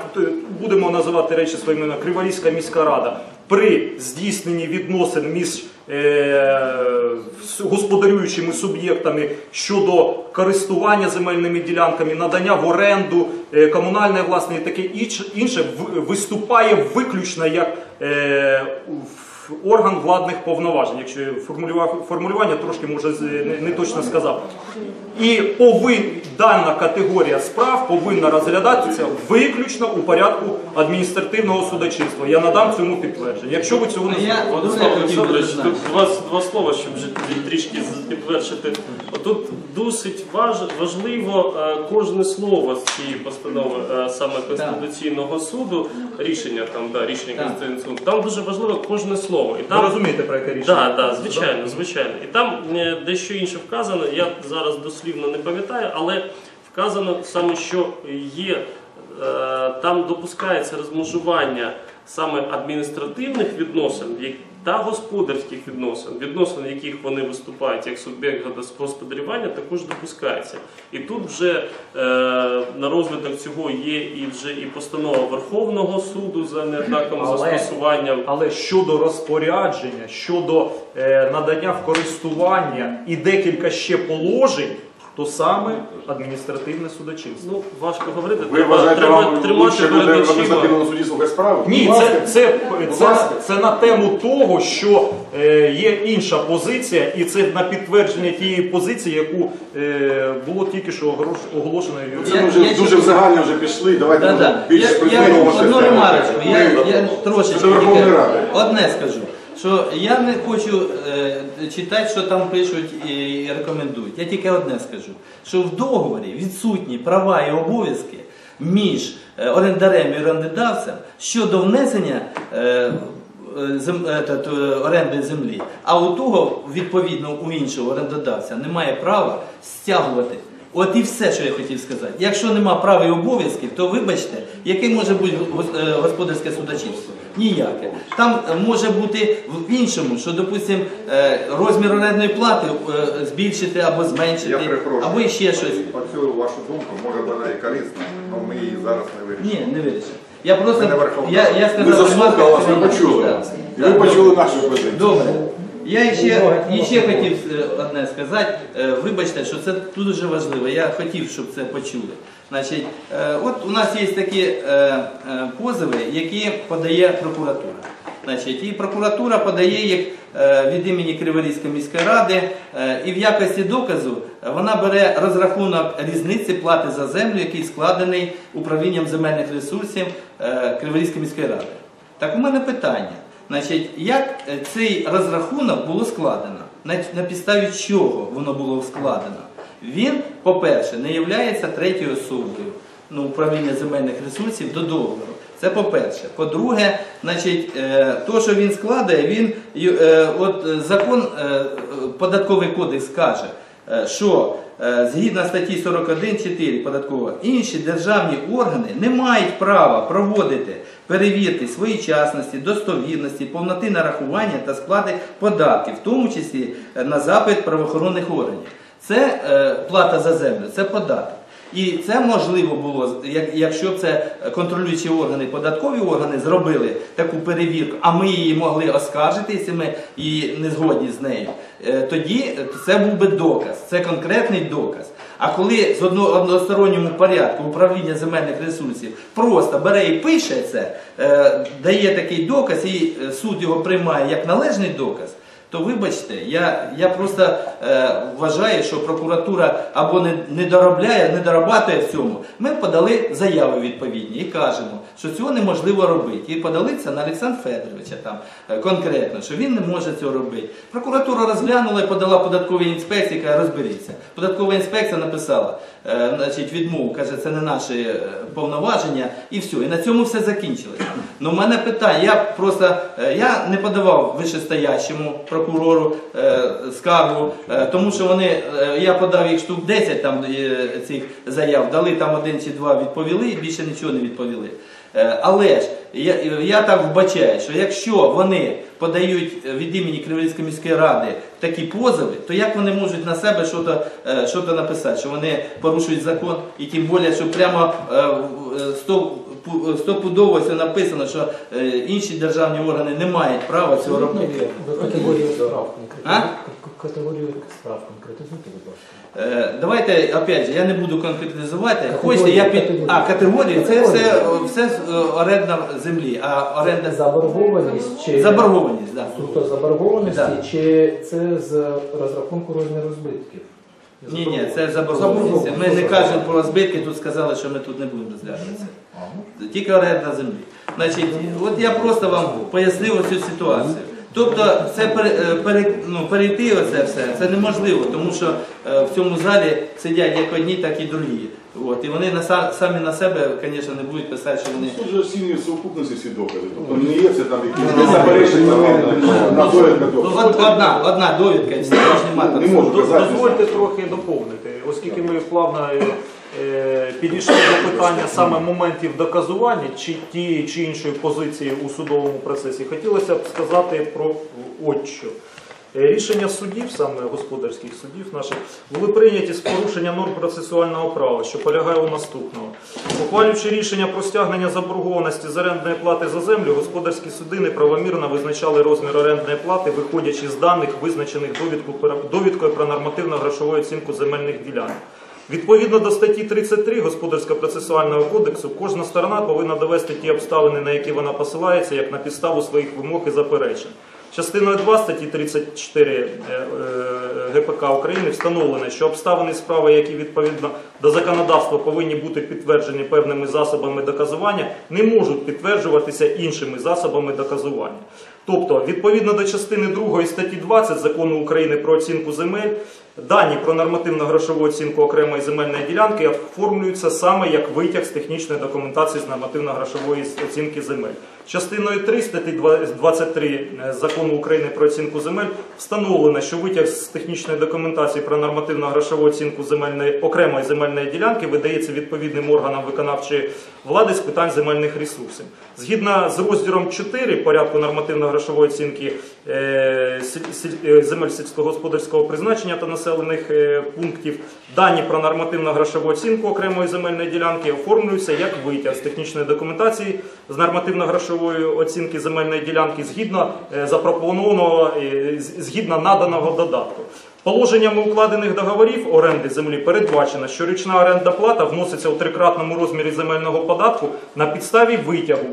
будемо називати речі своїми іменами, Криворізька міська рада, при здійсненні відносин між господарюючими суб'єктами щодо користування земельними ділянками, надання в оренду, комунальне власне і таке інше, виступає виключно як орган владних повноважень. Якщо формулювання трошки, може, не точно сказав. І дана категорія справ повинна розглядатися виключно у порядку адміністративного судочинства. Я надам цьому підтвердження. Якщо ви цього не знаєте... Владислав Володимирович, тут два слова, щоб трішки підтвердити. Тут досить важливо кожне слово з цієї постанови саме Конституційного суду, рішення Конституційного суду, там дуже важливо кожне слово. Ви розумієте, про яке рішення? Так, звичайно, звичайно. І там дещо інше вказано, я зараз дослівно не пам'ятаю, але вказано саме, що є, там допускається розмежування саме адміністративних відносин та господарських відносин, відносин, яких вони виступають як суб'єкт господарювання, також допускається. І тут вже на розвиток цього є і постанова Верховного суду за неоднаковим застосуванням. Але щодо розпорядження, щодо надання в користування і декілька ще положень, то саме адміністративне судочинство. Ну, важко говорити, треба тримати перед очима. Ні, це на тему того, що є інша позиція, і це на підтвердження тієї позиції, яку було тільки що оголошено. Це ми дуже взагалі вже пішли, давайте більш придумаємо. Одну ремарочку, я трошечки, одне скажу. Що я не хочу читати, що там пишуть і рекомендують. Я тільки одне скажу, що в договорі відсутні права і обов'язки між орендарем і орендодавцем щодо внесення оренди землі, а у того, відповідно, у іншого орендодавця немає права стягувати. От і все, що я хотів сказати. Якщо нема прав і обов'язків, то вибачте, яке може бути господарське судочинство? Ніяке. Там може бути в іншому, що, допустимо, розмір орендної плати збільшити або зменшити, або ще щось. По цю вашу думку, може вона і корисна, але ми її зараз не вирішимо. Ні, не вирішимо. Я просто... Ви заслухали вас, ви почули. І ви почули нашу позицію. Добре. Я ще хотів одне сказати, вибачте, що це дуже важливо, я хотів, щоб це почули. Значить, от у нас є такі позови, які подає прокуратура. Значить, і прокуратура подає їх від імені Криворізької міської ради, і в якості доказу вона бере розрахунок різниці плати за землю, який складений управлінням земельних ресурсів Криворізької міської ради. Так, у мене питання. Значить, як цей розрахунок було складено? На підставі чого воно було складено? Він, по-перше, не являється третьою особою управління земельних ресурсів до договору. Це по-перше. По-друге, значить, то, що він складає, от закон, податковий кодекс каже, що згідно статті 41.4 податкового, інші державні органи не мають права проводити перевірки своєчасності, достовірності, повноти нарахування та сплати податків, в тому числі на запит правоохоронних органів. Це плата за землю, це податок. І це можливо було, якщо б це контролюючі органи, податкові органи зробили таку перевірку, а ми її могли оскаржити, якщо ми її не згодні з нею, тоді це був би доказ, це конкретний доказ. А коли з односторонньому порядку управління земельних ресурсів просто бере і пише це, дає такий доказ, і суд його приймає як належний доказ, то вибачте, я просто вважаю, що прокуратура або не дорабатує в цьому. Ми подали заяви відповідні і кажемо, що цього неможливо робити. І подали це на Олександра Федоровича там конкретно, що він не може цього робити. Прокуратура розглянула і подала податковій інспекції, каже, розберіться. Податкова інспекція написала значить, відмову, каже, це не наші повноваження, і все. І на цьому все закінчилося. Ну, в мене питання, я не подавав вищестоящому прокурору скаргу, тому що я подав їх штук 10 там, цих заяв, дали там один чи два відповіли і більше нічого не відповіли. Але ж я так вбачаю, що якщо вони подають від імені Криворізької міської ради такі позови, то як вони можуть на себе щось написати, що вони порушують закон, і тим більше, що прямо стопудово все написано, що інші державні органи не мають права цього робити. Категорію справ конкретизуйте, будь ласка. Давайте, опять же, я не буду конкретизувати. Хочете, я під... А, категорії, це все оренда землі. А оренда... Заборгованість чи... Заборгованість, так. Тобто заборгованість, чи це з розрахунку розміру збитків? Ні, це заборгованість. Ми не кажемо про збитки, тут сказали, що ми тут не будемо розглядатися. Тільки оренда землі. Значить, от я просто вам пояснив цю ситуацію. Тобто це перейти оце все, це неможливо, тому що в цьому залі сидять як одні, так і другі. І вони самі на себе, звісно, не будуть писати, що вони... Тут же всі сукупності, всі докази. Тобто не є це там якісь заперечення на довідка. Одна довідка, і все, ж немає там суду. Дозвольте трохи доповнити, оскільки ми плавно підійшли до питання саме моментів доказування чи тієї чи іншої позиції у судовому процесі. Хотілося б сказати про от що. Рішення судів, саме господарських судів наших, були прийняті з порушення норм процесуального права, що полягає у наступному. Ухвалюючи рішення про стягнення заборгованості з орендної плати за землю, господарські суди неправомірно визначали розмір орендної плати, виходячи з даних, визначених довідкою про нормативно-грошову оцінку земельних ділянок. Відповідно до статті 33 Господарсько-процесуального кодексу, кожна сторона повинна довести ті обставини, на які вона посилається, як на підставу своїх вимог і заперечень. Частиною 2 статті 34 ГПК України встановлено, що обставини справи, які відповідно до законодавства повинні бути підтверджені певними засобами доказування, не можуть підтверджуватися іншими засобами доказування. Тобто, відповідно до частини 2 статті 20 Закону України про оцінку земель, дані про нормативно-грошову оцінку окремої земельної ділянки оформлюються саме як витяг з технічної документації з нормативно-грошової оцінки земель. Частиною 3 статті 23 Закону України про оцінку земель встановлено, що витяг з технічної документації про нормативно-грошову оцінку окремої земельної ділянки видається відповідним органам виконавчої влади з питань земельних ресурсів. Згідно з розділом 4 порядку нормативно-грошової оцінки земель сільськогосподарського призначення та населених пунктів, дані про нормативно-грошову оцінку окремої земельної ділянки оформлюються як витяг з технічної документації з нормативно-грошової оцінки земельної ділянки згідно запропонованого, згідно наданого додатку. Положеннями укладених договорів оренди землі передбачено, що річна орендна плата вноситься у трикратному розмірі земельного податку на підставі витягу.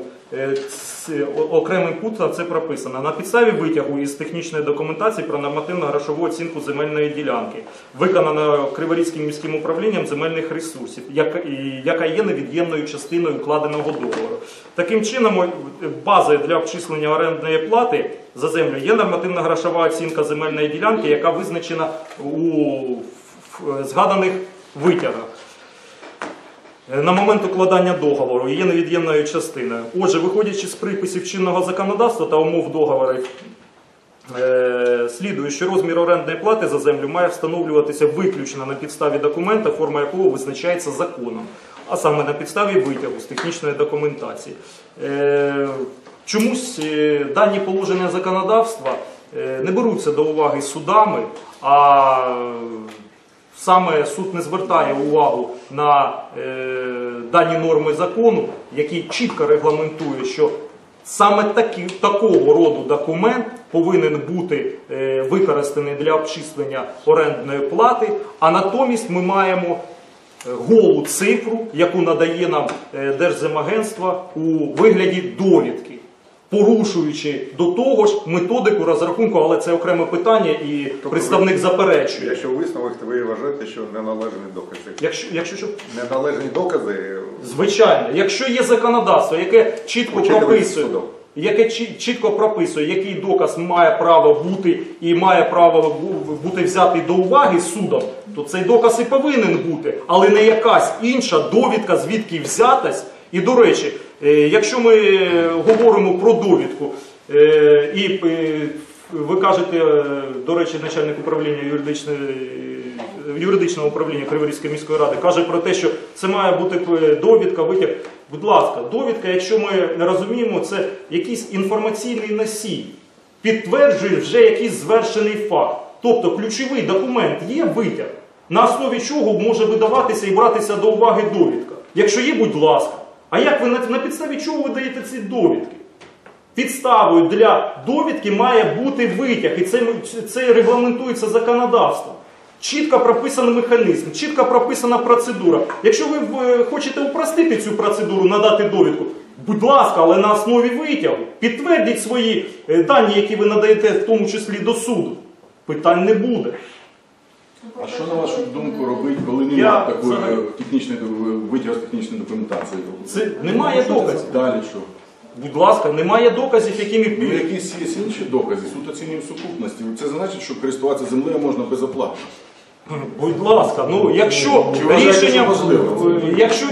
Окремим пунктом це прописано. На підставі витягу із технічної документації про нормативно-грошову оцінку земельної ділянки, виконаної Криворізьким міським управлінням земельних ресурсів, яка є невід'ємною частиною укладеного договору. Таким чином, базою для обчислення орендної плати за землю є нормативно-грошова оцінка земельної ділянки, яка визначена у згаданих витягах. На момент укладання договору є невід'ємною частиною. Отже, виходячи з приписів чинного законодавства та умов договорів, слідує, що розмір орендної плати за землю має встановлюватися виключно на підставі документа, форма якого визначається законом, а саме на підставі витягу з технічної документації. Чомусь дані положення законодавства не беруться до уваги судами, а саме суд не звертає увагу на дані норми закону, які чітко регламентує, що саме такого роду документ повинен бути використаний для обчислення орендної плати, а натомість ми маємо голу цифру, яку надає нам Держземагентство у вигляді довідки. порушуючи до того ж методику розрахунку, але це окреме питання і тобто представник заперечує. Якщо у висновок ви вважаєте, що неналежні докази. Якщо що? Неналежні докази. Звичайно. Якщо є законодавство, яке чітко прописує, який доказ має право бути і має право бути взятий до уваги судом, то цей доказ і повинен бути, але не якась інша довідка, звідки взятась. І, до речі, якщо ми говоримо про довідку, і ви кажете, до речі, начальник управління юридичного управління Криворізької міської ради каже про те, що це має бути довідка, витяг. Будь ласка, довідка, якщо ми розуміємо, це якийсь інформаційний носій, підтверджує вже якийсь звершений факт. Тобто ключовий документ є витяг, на основі чого може видаватися і братися до уваги довідка. Якщо є, будь ласка. А як ви на підставі чого ви даєте ці довідки? Підставою для довідки має бути витяг, і це регламентується законодавством. Чітко прописаний механізм, чітко прописана процедура. Якщо ви хочете упростити цю процедуру, надати довідку, будь ласка, але на основі витягу. Підтвердіть свої дані, які ви надаєте, в тому числі до суду. Питань не буде. А що, на вашу думку, робить, коли немає такої витягу з технічної документації? Це немає доказів. Далі що? Будь ласка, немає доказів, якими... Ну, якісь є інші докази, суд оцінює в сукупності. Це значить, що користуватися землею можна безоплатно. Будь ласка, ну якщо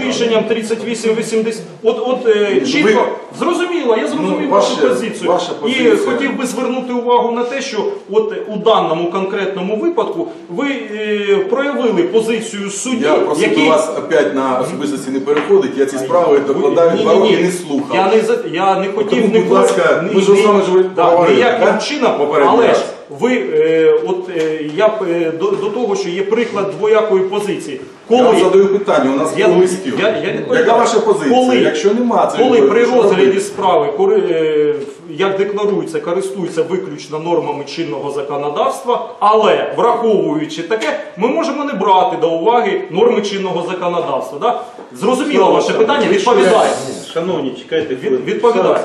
рішенням 3880... Чітко, зрозуміло, я зрозумів вашу позицію. І хотів би звернути увагу на те, що у даному конкретному випадку ви проявили позицію судді, який... Я просто до вас опять на особистості не переходить, я ці справи докладаю, два роки не слухав. Я не хотів... Будь ласка, ми ж саме ж говорили. Ніяким чином, але ж... до того, що є приклад двоякої позиції. Коли, я вам задаю питання, у нас були спіл. Яка ваша позиція? Коли при розгляді справи, як декларується, користується виключно нормами чинного законодавства, але враховуючи таке, ми можемо не брати до уваги норми чинного законодавства. Да? Зрозуміло ваше питання, відповідає. Шановні, чекайте, відповідає.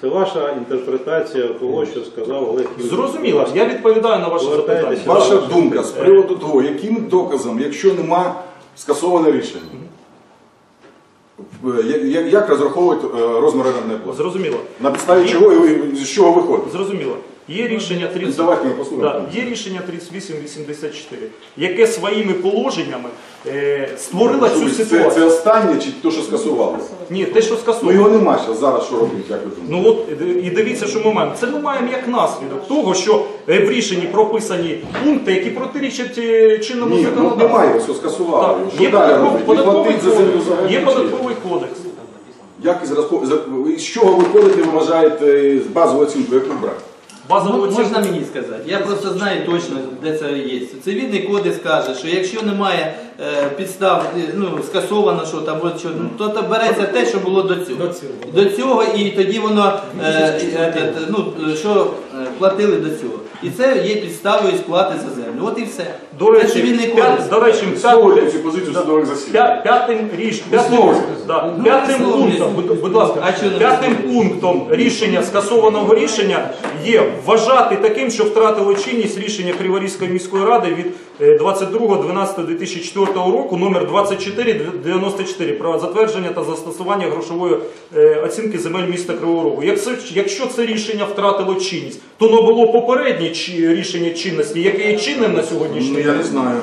Це ваша інтерпретація того, що сказав Олег Юрійович. Зрозуміло, я відповідаю на ваше запитання. Ваша думка з приводу того, яким доказом, якщо нема скасоване рішення, як розраховують розмір орендної плати? Зрозуміло. На підставі чого і з чого виходить? Зрозуміло. Є рішення 3884, яке своїми положеннями створило цю ситуацію. Це останнє чи те, що скасувалося? Ні, те, що скасувалося. Ну його нема зараз, що робити, як ви думаєте? Ну от, і дивіться, що ми маємо. Це ми маємо як наслідок того, що в рішенні прописані пункти, які протирічать чинному законодавству. Ні, немає, все скасували. Є податковий кодекс. З чого виходите, ви вважаєте, з базової оцінки, яку брати? Можна мені сказати? Я просто знаю точно, де це є. Цивільний кодекс каже, що якщо немає підстав, скасовано, що там, то береться те, що було до цього. До цього, і тоді воно, що платили до цього. І це є підставою сплати за землю. От і все. До речі, п'ятим пунктом скасованого рішення є вважати таким, що втратило чинність рішення Криворізької міської ради від 22.12.2004 року номер 2494 про затвердження та застосування грошової оцінки земель міста Кривого Рогу. Якщо це рішення втратило чинність, то воно було попереднє рішення чинності, яке є чинним на сьогоднішній день? Я не знаю.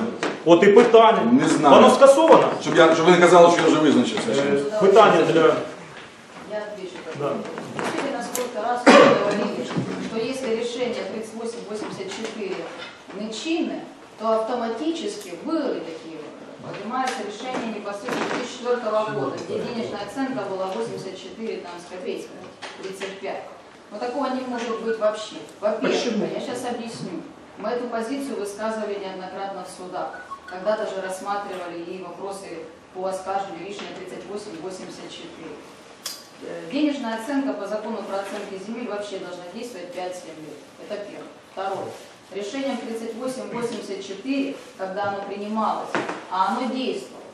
От і питання. Не знаю. Воно скасовано? Щоб ви не казали, що я вже визначився. Питання для... Я отвечу. Видели, насколько раз вы говорили, что если решение 3884 нечинное, то автоматически были такие. Поднимается решение непосредственно 2004 года, где денежная оценка была 84 копейки, 35. Но такого не может быть вообще. Во-первых, я сейчас объясню. Мы эту позицию высказывали неоднократно в судах. Когда-то же рассматривали и вопросы по оскаржению решения 3884. Денежная оценка по закону про оценки земель вообще должна действовать 5-7 лет. Это первое. Второе. Решением 3884, когда оно принималось, а оно действовало,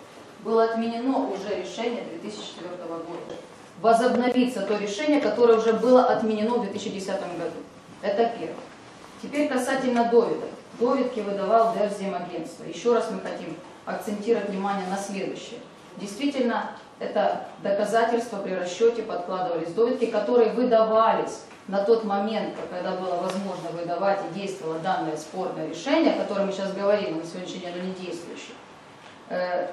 было отменено уже решение 2004 года. возобновится то решение, которое уже было отменено в 2010 году. Это первое. Теперь касательно довидок. Довидки выдавал Держземагентство. Еще раз мы хотим акцентировать внимание на следующее. Действительно, это доказательства при расчете подкладывались довидки, которые выдавались на тот момент, когда было возможно выдавать и действовало данное спорное решение, о котором мы сейчас говорим, на сегодняшний день оно не действующее.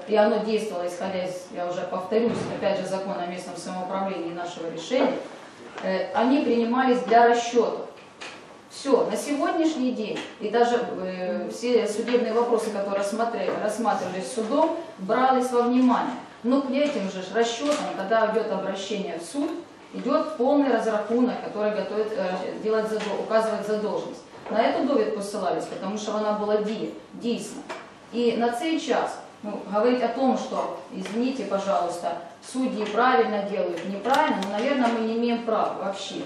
И оно действовало, исходя из, я уже повторюсь, опять же, закона о местном самоуправлении и нашего решения, они принимались для расчетов. Все, на сегодняшний день, и даже все судебные вопросы, которые рассматривались судом, брались во внимание. Но к этим же расчетам, когда идет обращение в суд, идет полный разрахунок, который готовит, указывает задолженность. На эту довідку ссылались, потому что она была действительно. И на цей час ну, говорить о том, что, извините, пожалуйста, судьи правильно делают, неправильно, но, наверное, мы не имеем права вообще.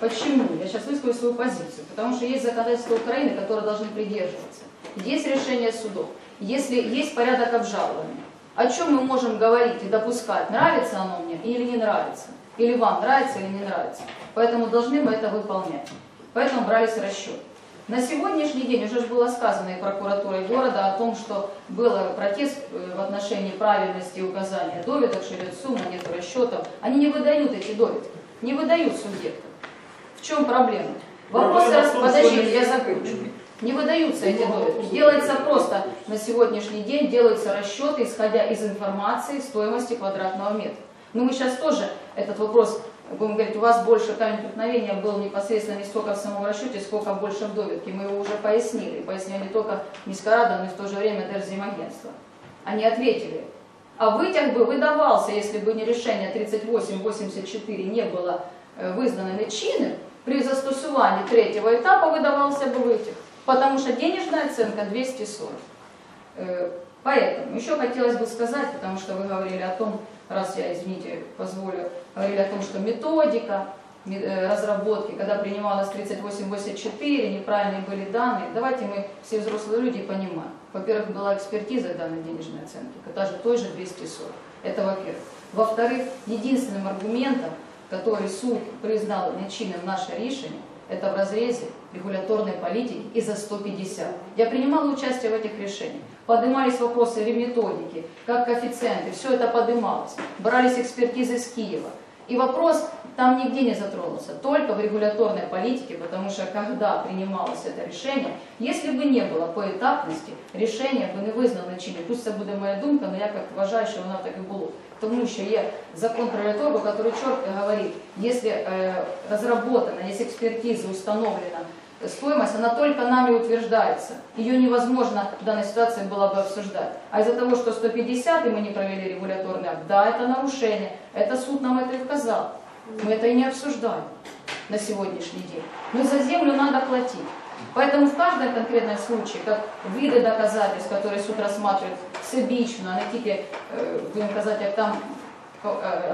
Почему? Я сейчас выскажу свою позицию. Потому что есть законодательство Украины, которое должны придерживаться. Есть решение судов, если есть порядок обжалования. О чем мы можем говорить и допускать, нравится оно мне или не нравится, или вам нравится или не нравится. Поэтому должны мы это выполнять. Поэтому брались расчеты. На сегодняшний день уже было сказано и прокуратурой города о том, что был протест в отношении правильности указания довидок, что идет сумма, нет расчетов. Они не выдают эти довидки, не выдают субъектам. В чем проблема? Вопросы, подождите, я закончу. Не выдаются эти довидки. Делается просто на сегодняшний день, делаются расчеты, исходя из информации стоимости квадратного метра. Но мы сейчас тоже этот вопрос, будем говорить, у вас больше камень преткновения был непосредственно не столько в самом расчете, сколько больше в довидке. Мы его уже пояснили. Пояснили не только міська рада, но и в то же время Держземагентство. Они ответили. А вытяг бы выдавался, если бы не решение 3884 не было вызнано чинным, при застосувании третьего этапа выдавался бы вытяг. Потому что денежная оценка 240. Поэтому еще хотелось бы сказать, потому что вы говорили о том, раз я, извините, позволю, говорили о том, что методика разработки, когда принималась 3884, неправильные были данные, давайте мы все взрослые люди понимаем. Во-первых, была экспертиза данной денежной оценки, даже той же 240. Это во-первых. Во-вторых, единственным аргументом, который суд признал нечинным наше решение, это в разрезе регуляторной политики и за 150. Я принимала участие в этих решениях. Поднимались вопросы методики, как коэффициенты, все это поднималось. Брались экспертизы с Киева. И вопрос там нигде не затронулся, только в регуляторной политике, потому что когда принималось это решение, если бы не было поэтапности, решение бы не визнано чинним. Пусть это будет моя думка, но я как вважаю, что она так и была. Потому что есть закон про риторику, который четко говорит, если разработана, если экспертиза установлена, стоимость, она только нами утверждается. Ее невозможно в данной ситуации было бы обсуждать. А из-за того, что 150 и мы не провели регуляторный акт, да, это нарушение, это суд нам это и указал. Мы это и не обсуждаем на сегодняшний день. Но за землю надо платить. Поэтому в каждом конкретном случае, как виды доказательств, которые суд рассматривает всебічно, а не тільки, будем казати, як там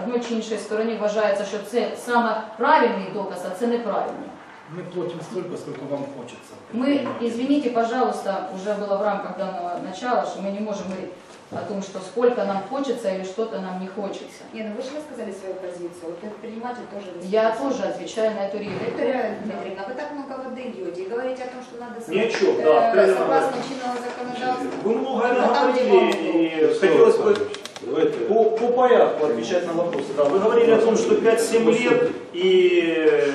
одной чи іншої сторони вважається, що це саме правильний доказ, а це неправильний. Мы платим столько, сколько вам хочется. Мы, извините, пожалуйста, уже было в рамках данного начала, что мы не можем говорить о том, что сколько нам хочется или что-то нам не хочется. Нет, ну вы же рассказали свою позицию. Вот предприниматель тоже... Я тоже отвечаю на эту реплику. Виктория Дмитриевна, вы так много воды льете и говорите о том, что надо... Ничего, да. Согласно чинному законодательству. Вы много говорили, и хотелось бы... По порядку отвечать на вопросы. Да, вы говорили о том, что 5-7 лет и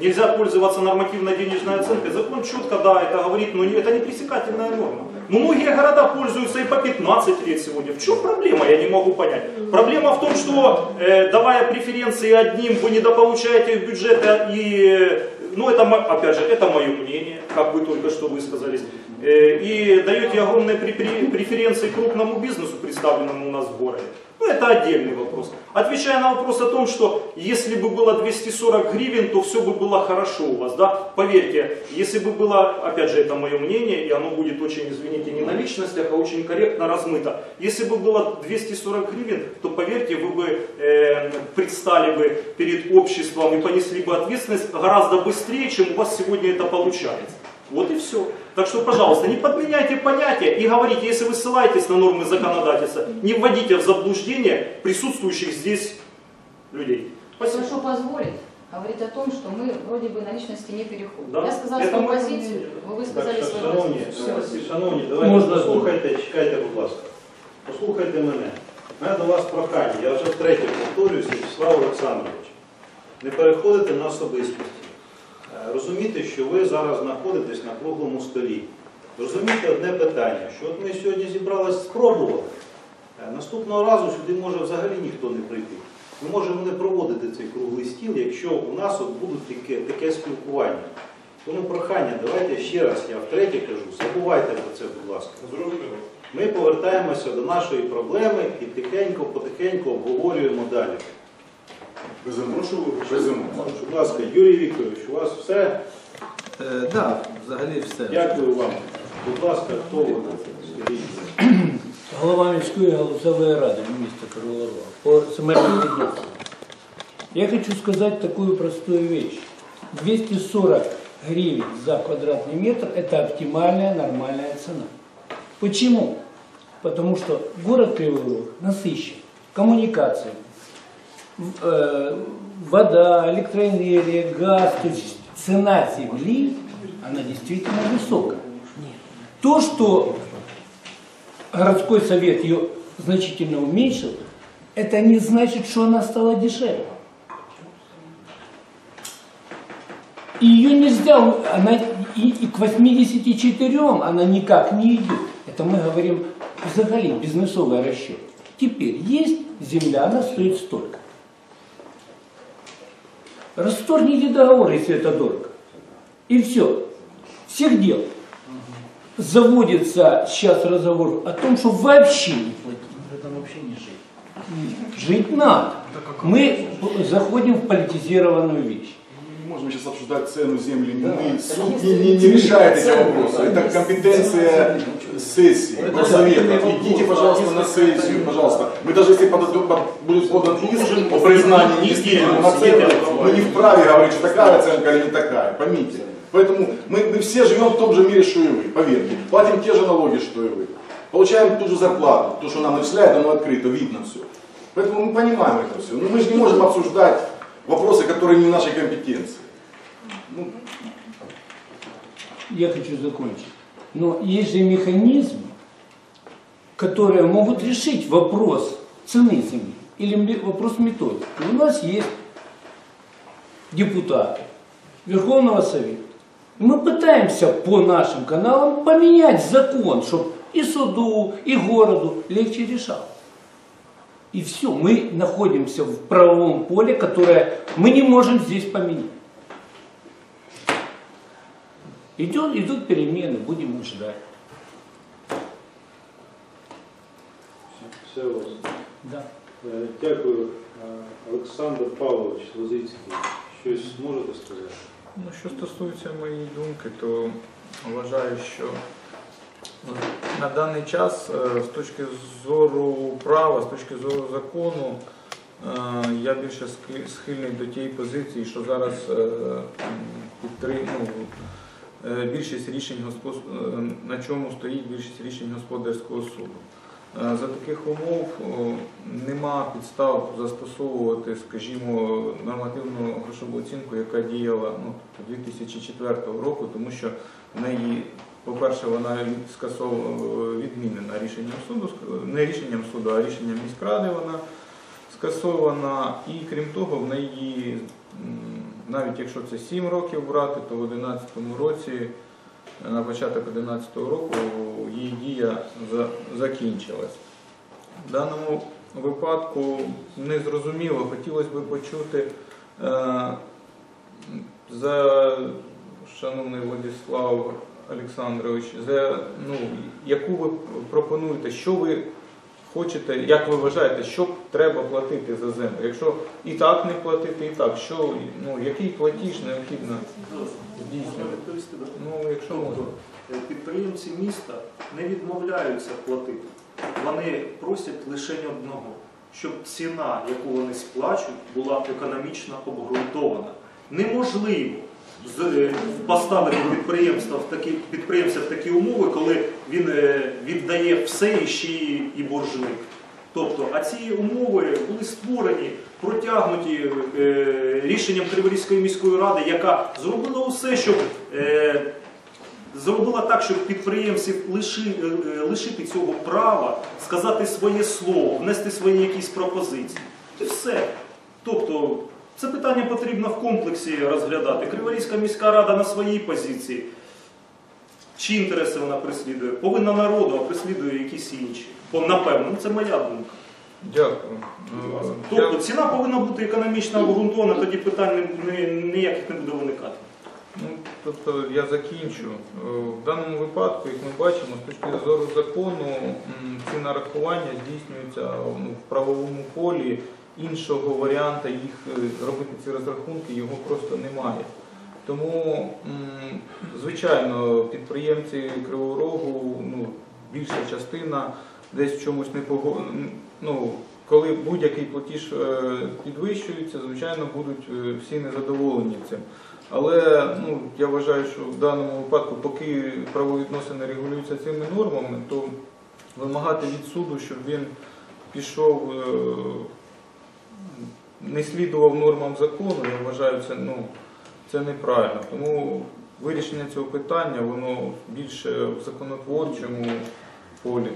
нельзя пользоваться нормативно-денежной оценкой. Закон четко, да, это говорит, но это не пресекательная норма. Многие города пользуются и по 15 лет сегодня. В чем проблема, я не могу понять. Проблема в том, что давая преференции одним, вы недополучаете их бюджета и... Ну, это, опять же, это мое мнение, как вы только что высказались. И даете огромные преференции крупному бизнесу, представленному у нас в городе. Ну, это отдельный вопрос. Отвечая на вопрос о том, что если бы было 240 гривен, то все бы было хорошо у вас, да? Поверьте, если бы было, опять же, это мое мнение, и оно будет очень, извините, не на личностях, а очень корректно размыто. Если бы было 240 гривен, то, поверьте, вы бы предстали бы перед обществом и понесли бы ответственность гораздо быстрее, чем у вас сегодня это получается. Вот и все. Так что, пожалуйста, не подменяйте понятия и говорите, если вы ссылаетесь на нормы законодательства, не вводите в заблуждение присутствующих здесь людей. Спасибо. Прошу позволить говорить о том, что мы вроде бы на личности не переходим. Да? Я сказала свою позицию, вы сказали свою позицию. Шановні, давайте послухайте, чекайте, будь ласка. Послухайте мене. У мене до вас прохання, я вже втретє повторюю, Вячеслав Олександрович. Не переходите на особистості. Розумійте, що ви зараз знаходитесь на круглому столі. Розумійте одне питання, що от ми сьогодні зібралися, спробували. Наступного разу сюди може взагалі ніхто не прийти. Ми можемо не проводити цей круглий стіл, якщо у нас от будуть таке спілкування. Тому прохання, давайте ще раз, я втретє кажу, забувайте про це, будь ласка. Зрозуміло. Ми повертаємося до нашої проблеми і тихенько-потихеньку обговорюємо далі. Безумовно. Будь ласка, Юрій Вікторович, у вас все? Так, да, взагалі все. Дякую вам. Будь ласка, хто вона? Голова міської галузевої ради міста Криворога по земельним відносинам. Я хочу сказати таку просту річ. 240 гривень за квадратний метр – це оптимальна, нормальна ціна. Почему? Потому что город Кривой Рог насыщен коммуникациями, вода, электроэнергия, газ, то есть цена земли, она действительно высока. То, что городской совет ее значительно уменьшил, это не значит, что она стала дешевле. И ее нельзя, она и к 84 она никак не идет. Это мы говорим взагалі бизнесовый расчет. Теперь есть земля, она стоит столько. Расторгните договор, если это дорого. И все. Всех дел. Заводится сейчас разговор о том, что вообще не платить. Это вообще не жить. Жить надо. Мы заходим в политизированную вещь. Можем сейчас обсуждать цену земли, да. Суд не решает эти вопросы. Это компетенция сессии, совета. Идите, пожалуйста, на сессию, пожалуйста. Мы даже если будет подан иск по признанию недействительным на цену, мы не вправе говорить, что такая оценка или не такая, поймите. Поэтому мы все живем в том же мире, что и вы, поверьте. Платим те же налоги, что и вы. Получаем ту же зарплату, то, что нам начисляют, оно открыто, видно все. Поэтому мы понимаем это все. Но мы же не можем обсуждать вопросы, которые не в нашей компетенции. Ну. Я хочу закончить. Но есть же механизмы, которые могут решить вопрос цены земли или вопрос методики. У нас есть депутаты Верховного Совета. Мы пытаемся по нашим каналам поменять закон, чтобы и суду, и городу легче решал. И все, мы находимся в правовом поле, которое мы не можем здесь поменять. Идут перемены, будем ждать. Все, все. Да. Дякую, Олександр Павлович Лозицький. Щось можете сказати? Ну, що стосується моєї думки, то вважаю, що на даний час, з точки зору права, з точки зору закону, я більше схильний до тієї позиції, що зараз більшість рішень, на чому стоїть більшість рішень господарського суду. За таких умов нема підстав застосовувати, скажімо, нормативну грошову оцінку, яка діяла з 2004 року, тому що в неї, по-перше, вона відмінена рішенням суду, не рішенням суду, а рішенням міськради вона скасована. І крім того, в неї, навіть якщо це 7 років брати, то в 2011 році, на початок 2011 року, її дія закінчилась. В даному випадку незрозуміло, хотілося б почути за, шановний Владислав Олександрович, яку ви пропонуєте, що ви хочете, як ви вважаєте, що треба платити за землю? Якщо і так не платити, і так, що, який платіж необхідно здійснювати? Якщо можна. Підприємці міста не відмовляються платити. Вони просять лише одного, щоб ціна, яку вони сплачують, була економічно обґрунтована. Неможливо поставити підприємця в такі умови, коли він віддає все і ще і боржник. Тобто, а ці умови були створені, протягнуті рішенням Криворізької міської ради, яка зробила усе, щоб зробила так, щоб підприємців лишити цього права, сказати своє слово, внести свої якісь пропозиції. І все. Тобто, це питання потрібно в комплексі розглядати. Криворізька міська рада на своїй позиції. Чи інтереси вона переслідує? Повинна народу, а переслідує якісь інші. Напевно, це моя думка. Дякую. Тобто ціна повинна бути економічно обґрунтована, тоді питань ніяких не буде виникати. Тобто я закінчу. В даному випадку, як ми бачимо, з точки зору закону, ці нарахування здійснюються в правовому полі. Іншого варіанта їх робити ці розрахунки, його просто немає. Тому, звичайно, підприємці Кривого Рогу, більша частина, десь в чомусь не погоджуються. Коли будь-який платіж підвищується, звичайно, будуть всі незадоволені цим. Але я вважаю, що в даному випадку, поки правовідносини регулюються цими нормами, то вимагати від суду, щоб він пішов... не слідував нормам закону, я вважаю, це неправильно. Тому вирішення цього питання, воно більше в законотворчому полі.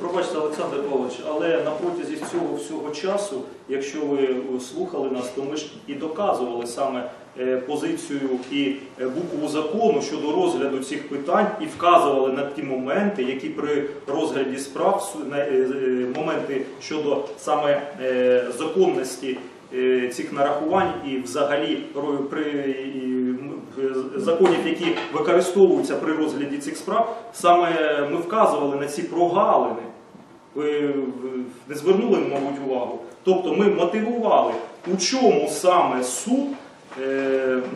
Пробачте, Олександр Павлович, але на протязі цього всього часу, якщо ви слухали нас, то ми ж і доказували саме позицію і букву закону щодо розгляду цих питань і вказували на ті моменти, які при розгляді справ, моменти щодо саме законності цих нарахувань і взагалі при законів, які використовуються при розгляді цих справ, саме ми вказували на ці прогалини. Ви не звернули, мабуть, увагу. Тобто ми мотивували, у чому саме суд,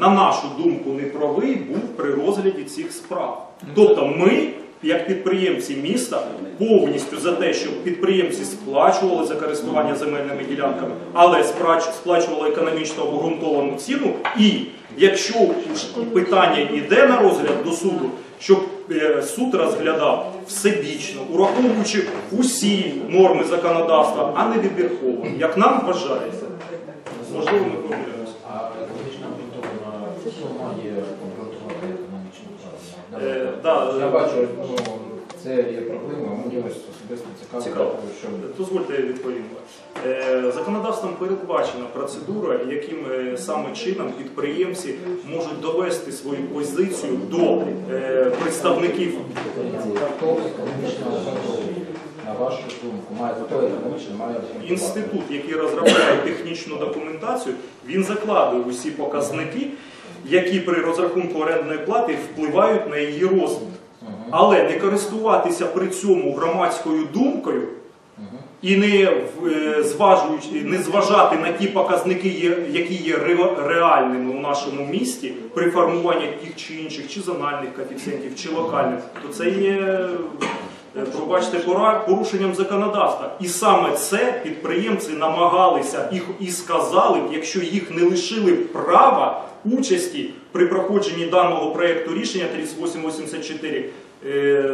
на нашу думку, неправий був при розгляді цих справ. Тобто ми, як підприємці міста, повністю за те, щоб підприємці сплачували за користування земельними ділянками, але сплачували економічно обґрунтовану ціну. І якщо питання йде на розгляд до суду, щоб суд розглядав всебічно, ураховуючи усі норми законодавства, а не вибірково, як нам вважається. Можливо, ми помиляємося. Я бачу, це є проблема, мені особисто цікаво. Дозвольте, я відповім. Законодавством передбачена процедура, яким саме чином підприємці можуть довести свою позицію до представників. Інститут, який розробляє технічну документацію, він закладує усі показники, які при розрахунку орендної плати впливають на її розмір. Але не користуватися при цьому громадською думкою і не зважати на ті показники, які є реальними у нашому місті при формуванні тих чи інших, чи зональних коефіцієнтів, чи локальних, то це є... Пробачте, порушенням законодавства. І саме це підприємці намагалися і сказали, якщо їх не лишили права участі при проходженні даного проєкту рішення 3884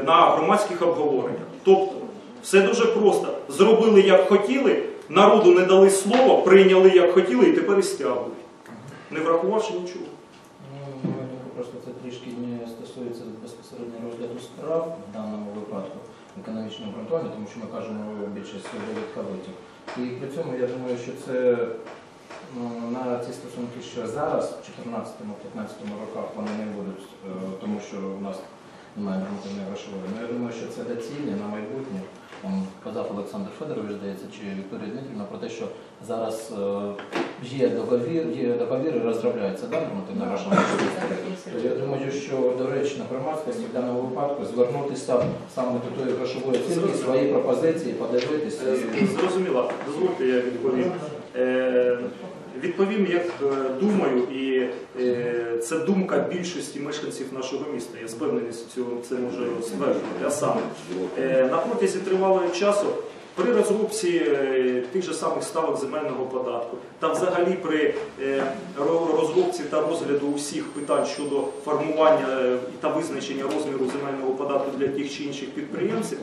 на громадських обговореннях. Тобто, все дуже просто. Зробили, як хотіли, народу не дали слова, прийняли, як хотіли, і тепер і стягують. Не врахувавши нічого. Ну, просто це трішки не стосується безпосередньо розгляду справ в даному випадку. Економічно обґрунтовані, тому що ми кажемо більшість довідковиті. І при цьому я думаю, що це на ці стосунки, що зараз, в 2014-2015 роках, вони не будуть, тому що в нас немає громадянної грошової. Але я думаю, що це доцільне на майбутнє. Казав Олександр Федорович, здається, чи Вікторія Дмитрівна, про те, що зараз є договір і розробляється нормативна грошова. Я думаю, що доречно громадськості в даному випадку звернутися саме до тої грошової оцінки, свої пропозиції, подивитися. Зрозуміло. Дозвольте, я відповім. Відповім, як думаю, і це думка більшості мешканців нашого міста. Я з певненістю це можу стверджувати. А саме, на протязі тривалого часу при розробці тих же самих ставок земельного податку та взагалі при розробці та розгляду усіх питань щодо формування та визначення розміру земельного податку для тих чи інших підприємців,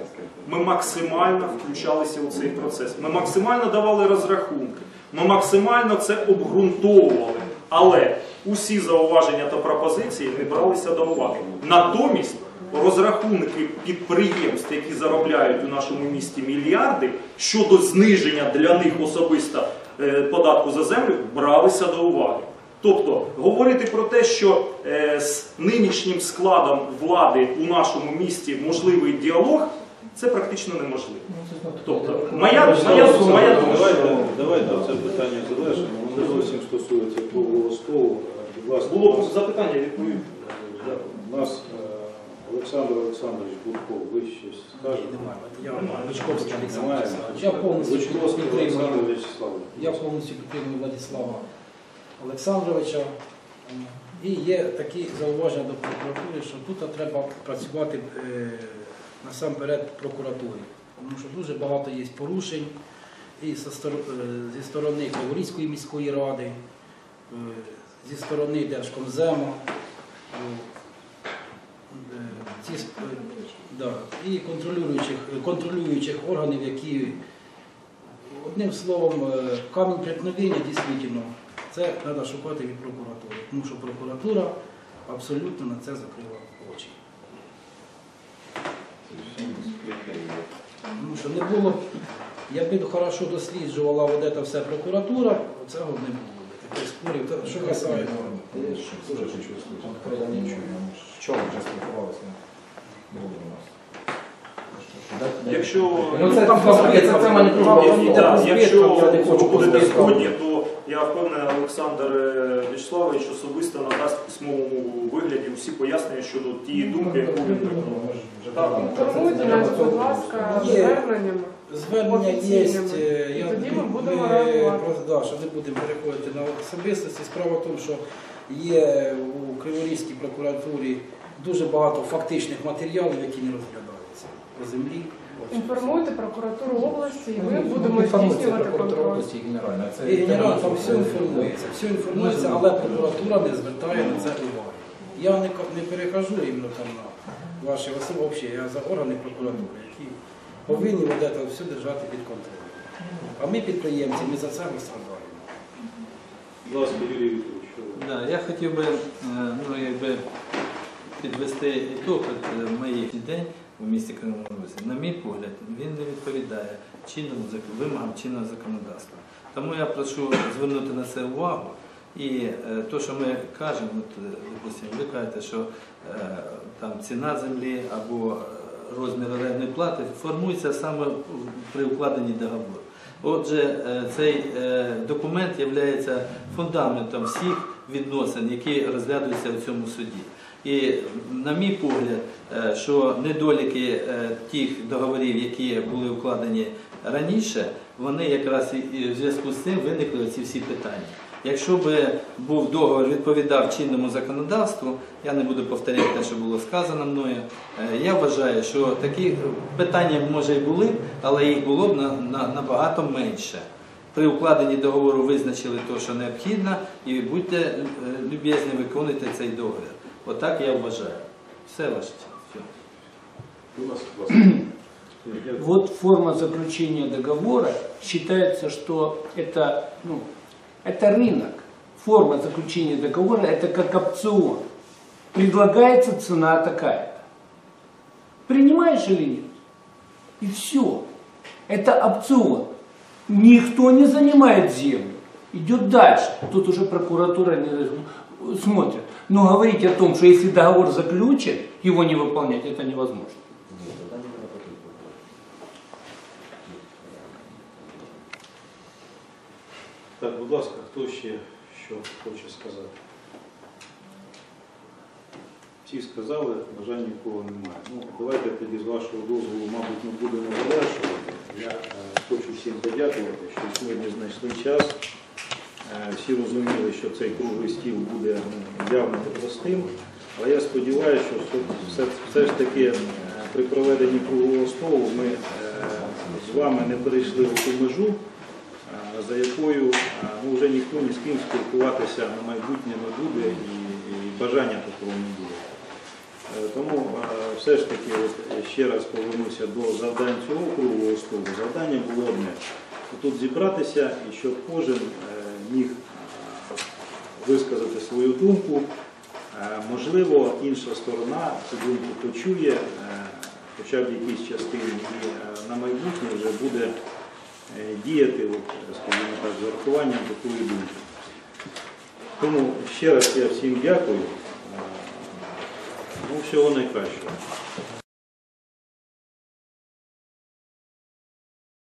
ми максимально включалися у цей процес. Ми максимально давали розрахунки, ми максимально це обґрунтовували, але усі зауваження та пропозиції не бралися до уваги. Натомість розрахунки підприємств, які заробляють у нашому місті мільярди, щодо зниження для них особисто податку за землю, бралися до уваги. Тобто, говорити про те, що з нинішнім складом влади у нашому місті можливий діалог, це практично неможливо. Тобто, моя думка... Давайте це питання залежимо, воно зовсім стосується того, було б запитання, відповідь. У нас Олександр Олександрович Будков, ви щось скажете? Немає. Бучковський Олександр Олександрович. Я повністю підтримую Владислава Олександровича. І є такі зауваження до прокуратури, що тут треба працювати насамперед прокуратурі. Тому що дуже багато є порушень і зі сторони Криворізької міської ради, зі сторони Держкомзему. І контролюючих органів, які, одним словом, камінь преткновення, дійсно, це треба шукати від прокуратури, тому що прокуратура абсолютно на це закрила очі. Тому що не було, якби хорошо досліджувала ось це все прокуратура, оцього не було. Що касається? Я ще дуже хочу слухати. З чого вже спілкувалися? Якщо ви будете згодні, то я впевнений, Олександр Вячеславович особисто надасть в письмовому вигляді усі пояснення щодо тієї думки, яку він прикладав. Інформуйте нас, будь ласка, зверненнями. Звернення є, що не будемо переходити на особистості. Справа в тому, що є у Криворізькій прокуратурі дуже багато фактичних матеріалів, які не розглядаються по землі. Інформуйте прокуратуру області, і ми будемо здійснювати контроль. І генерально там все інформується, але прокуратура не звертає на це уваги. Я не перехожу на ваші особи, я за органи прокуратури, які повинні все держати під контролем. А ми, підприємці, ми за це розглядаємо. Будь ласка, Юрій Вікторович. Я хотів би підвести ітог моїх дій у місті Криворізі. На мій погляд, він не відповідає вимогам чинного законодавства. Тому я прошу звернути на це увагу. І те, що ми кажемо, ви кажете, що ціна землі або розмір орендної плати формується саме при укладенні договору. Отже, цей документ є фундаментом всіх відносин, які розглядаються у цьому суді. І на мій погляд, що недоліки тих договорів, які були укладені раніше, вони якраз і в зв'язку з цим виникли ці всі питання. Якщо б був договір, відповідав чинному законодавству, я не буду повторяти те, що було сказано мною, я вважаю, що такі питання, може, і були, але їх було б набагато менше. При укладенні договору визначили те, що необхідно, і будьте люб'язні виконувати цей договір. Отак я вважаю. Все ваше. Вот форма заключения договора. Считается, что это рынок. Форма заключения договора – это как опцион. Предлагается цена такая-то. Принимаешь или нет? И все. Это опцион. Никто не занимает землю. Идет дальше. Тут уже прокуратура не смотрит. Но говорить о том, что если договор заключен, его не выполнять, это невозможно. Так, будь ласка, хто ще що хоче сказати? Всі сказали, бажань нікого немає. Давайте тоді, з вашого дозволу, мабуть, ми будемо завершувати. Я хочу всім подякувати, що сьогодні знайшли час. Всі розуміли, що цей круглий стіл буде явно простим. Але я сподіваюся, що все ж таки при проведенні круглого столу ми з вами не перейшли в ту межу, за якою вже ніхто ні з ким спілкуватися на майбутнє не буде і бажання такого не буде. Тому все ж таки ще раз повернуся до завдань цього круглого столу. Завдання було одне – тут зібратися, і щоб кожен міг висказати свою думку. Можливо, інша сторона цю думку почує, хоча б в якійсь частині, і на майбутнє вже буде діяти, скажімо так, з врахуванням такої думки. Тому ще раз я всім дякую. Всього найкращого.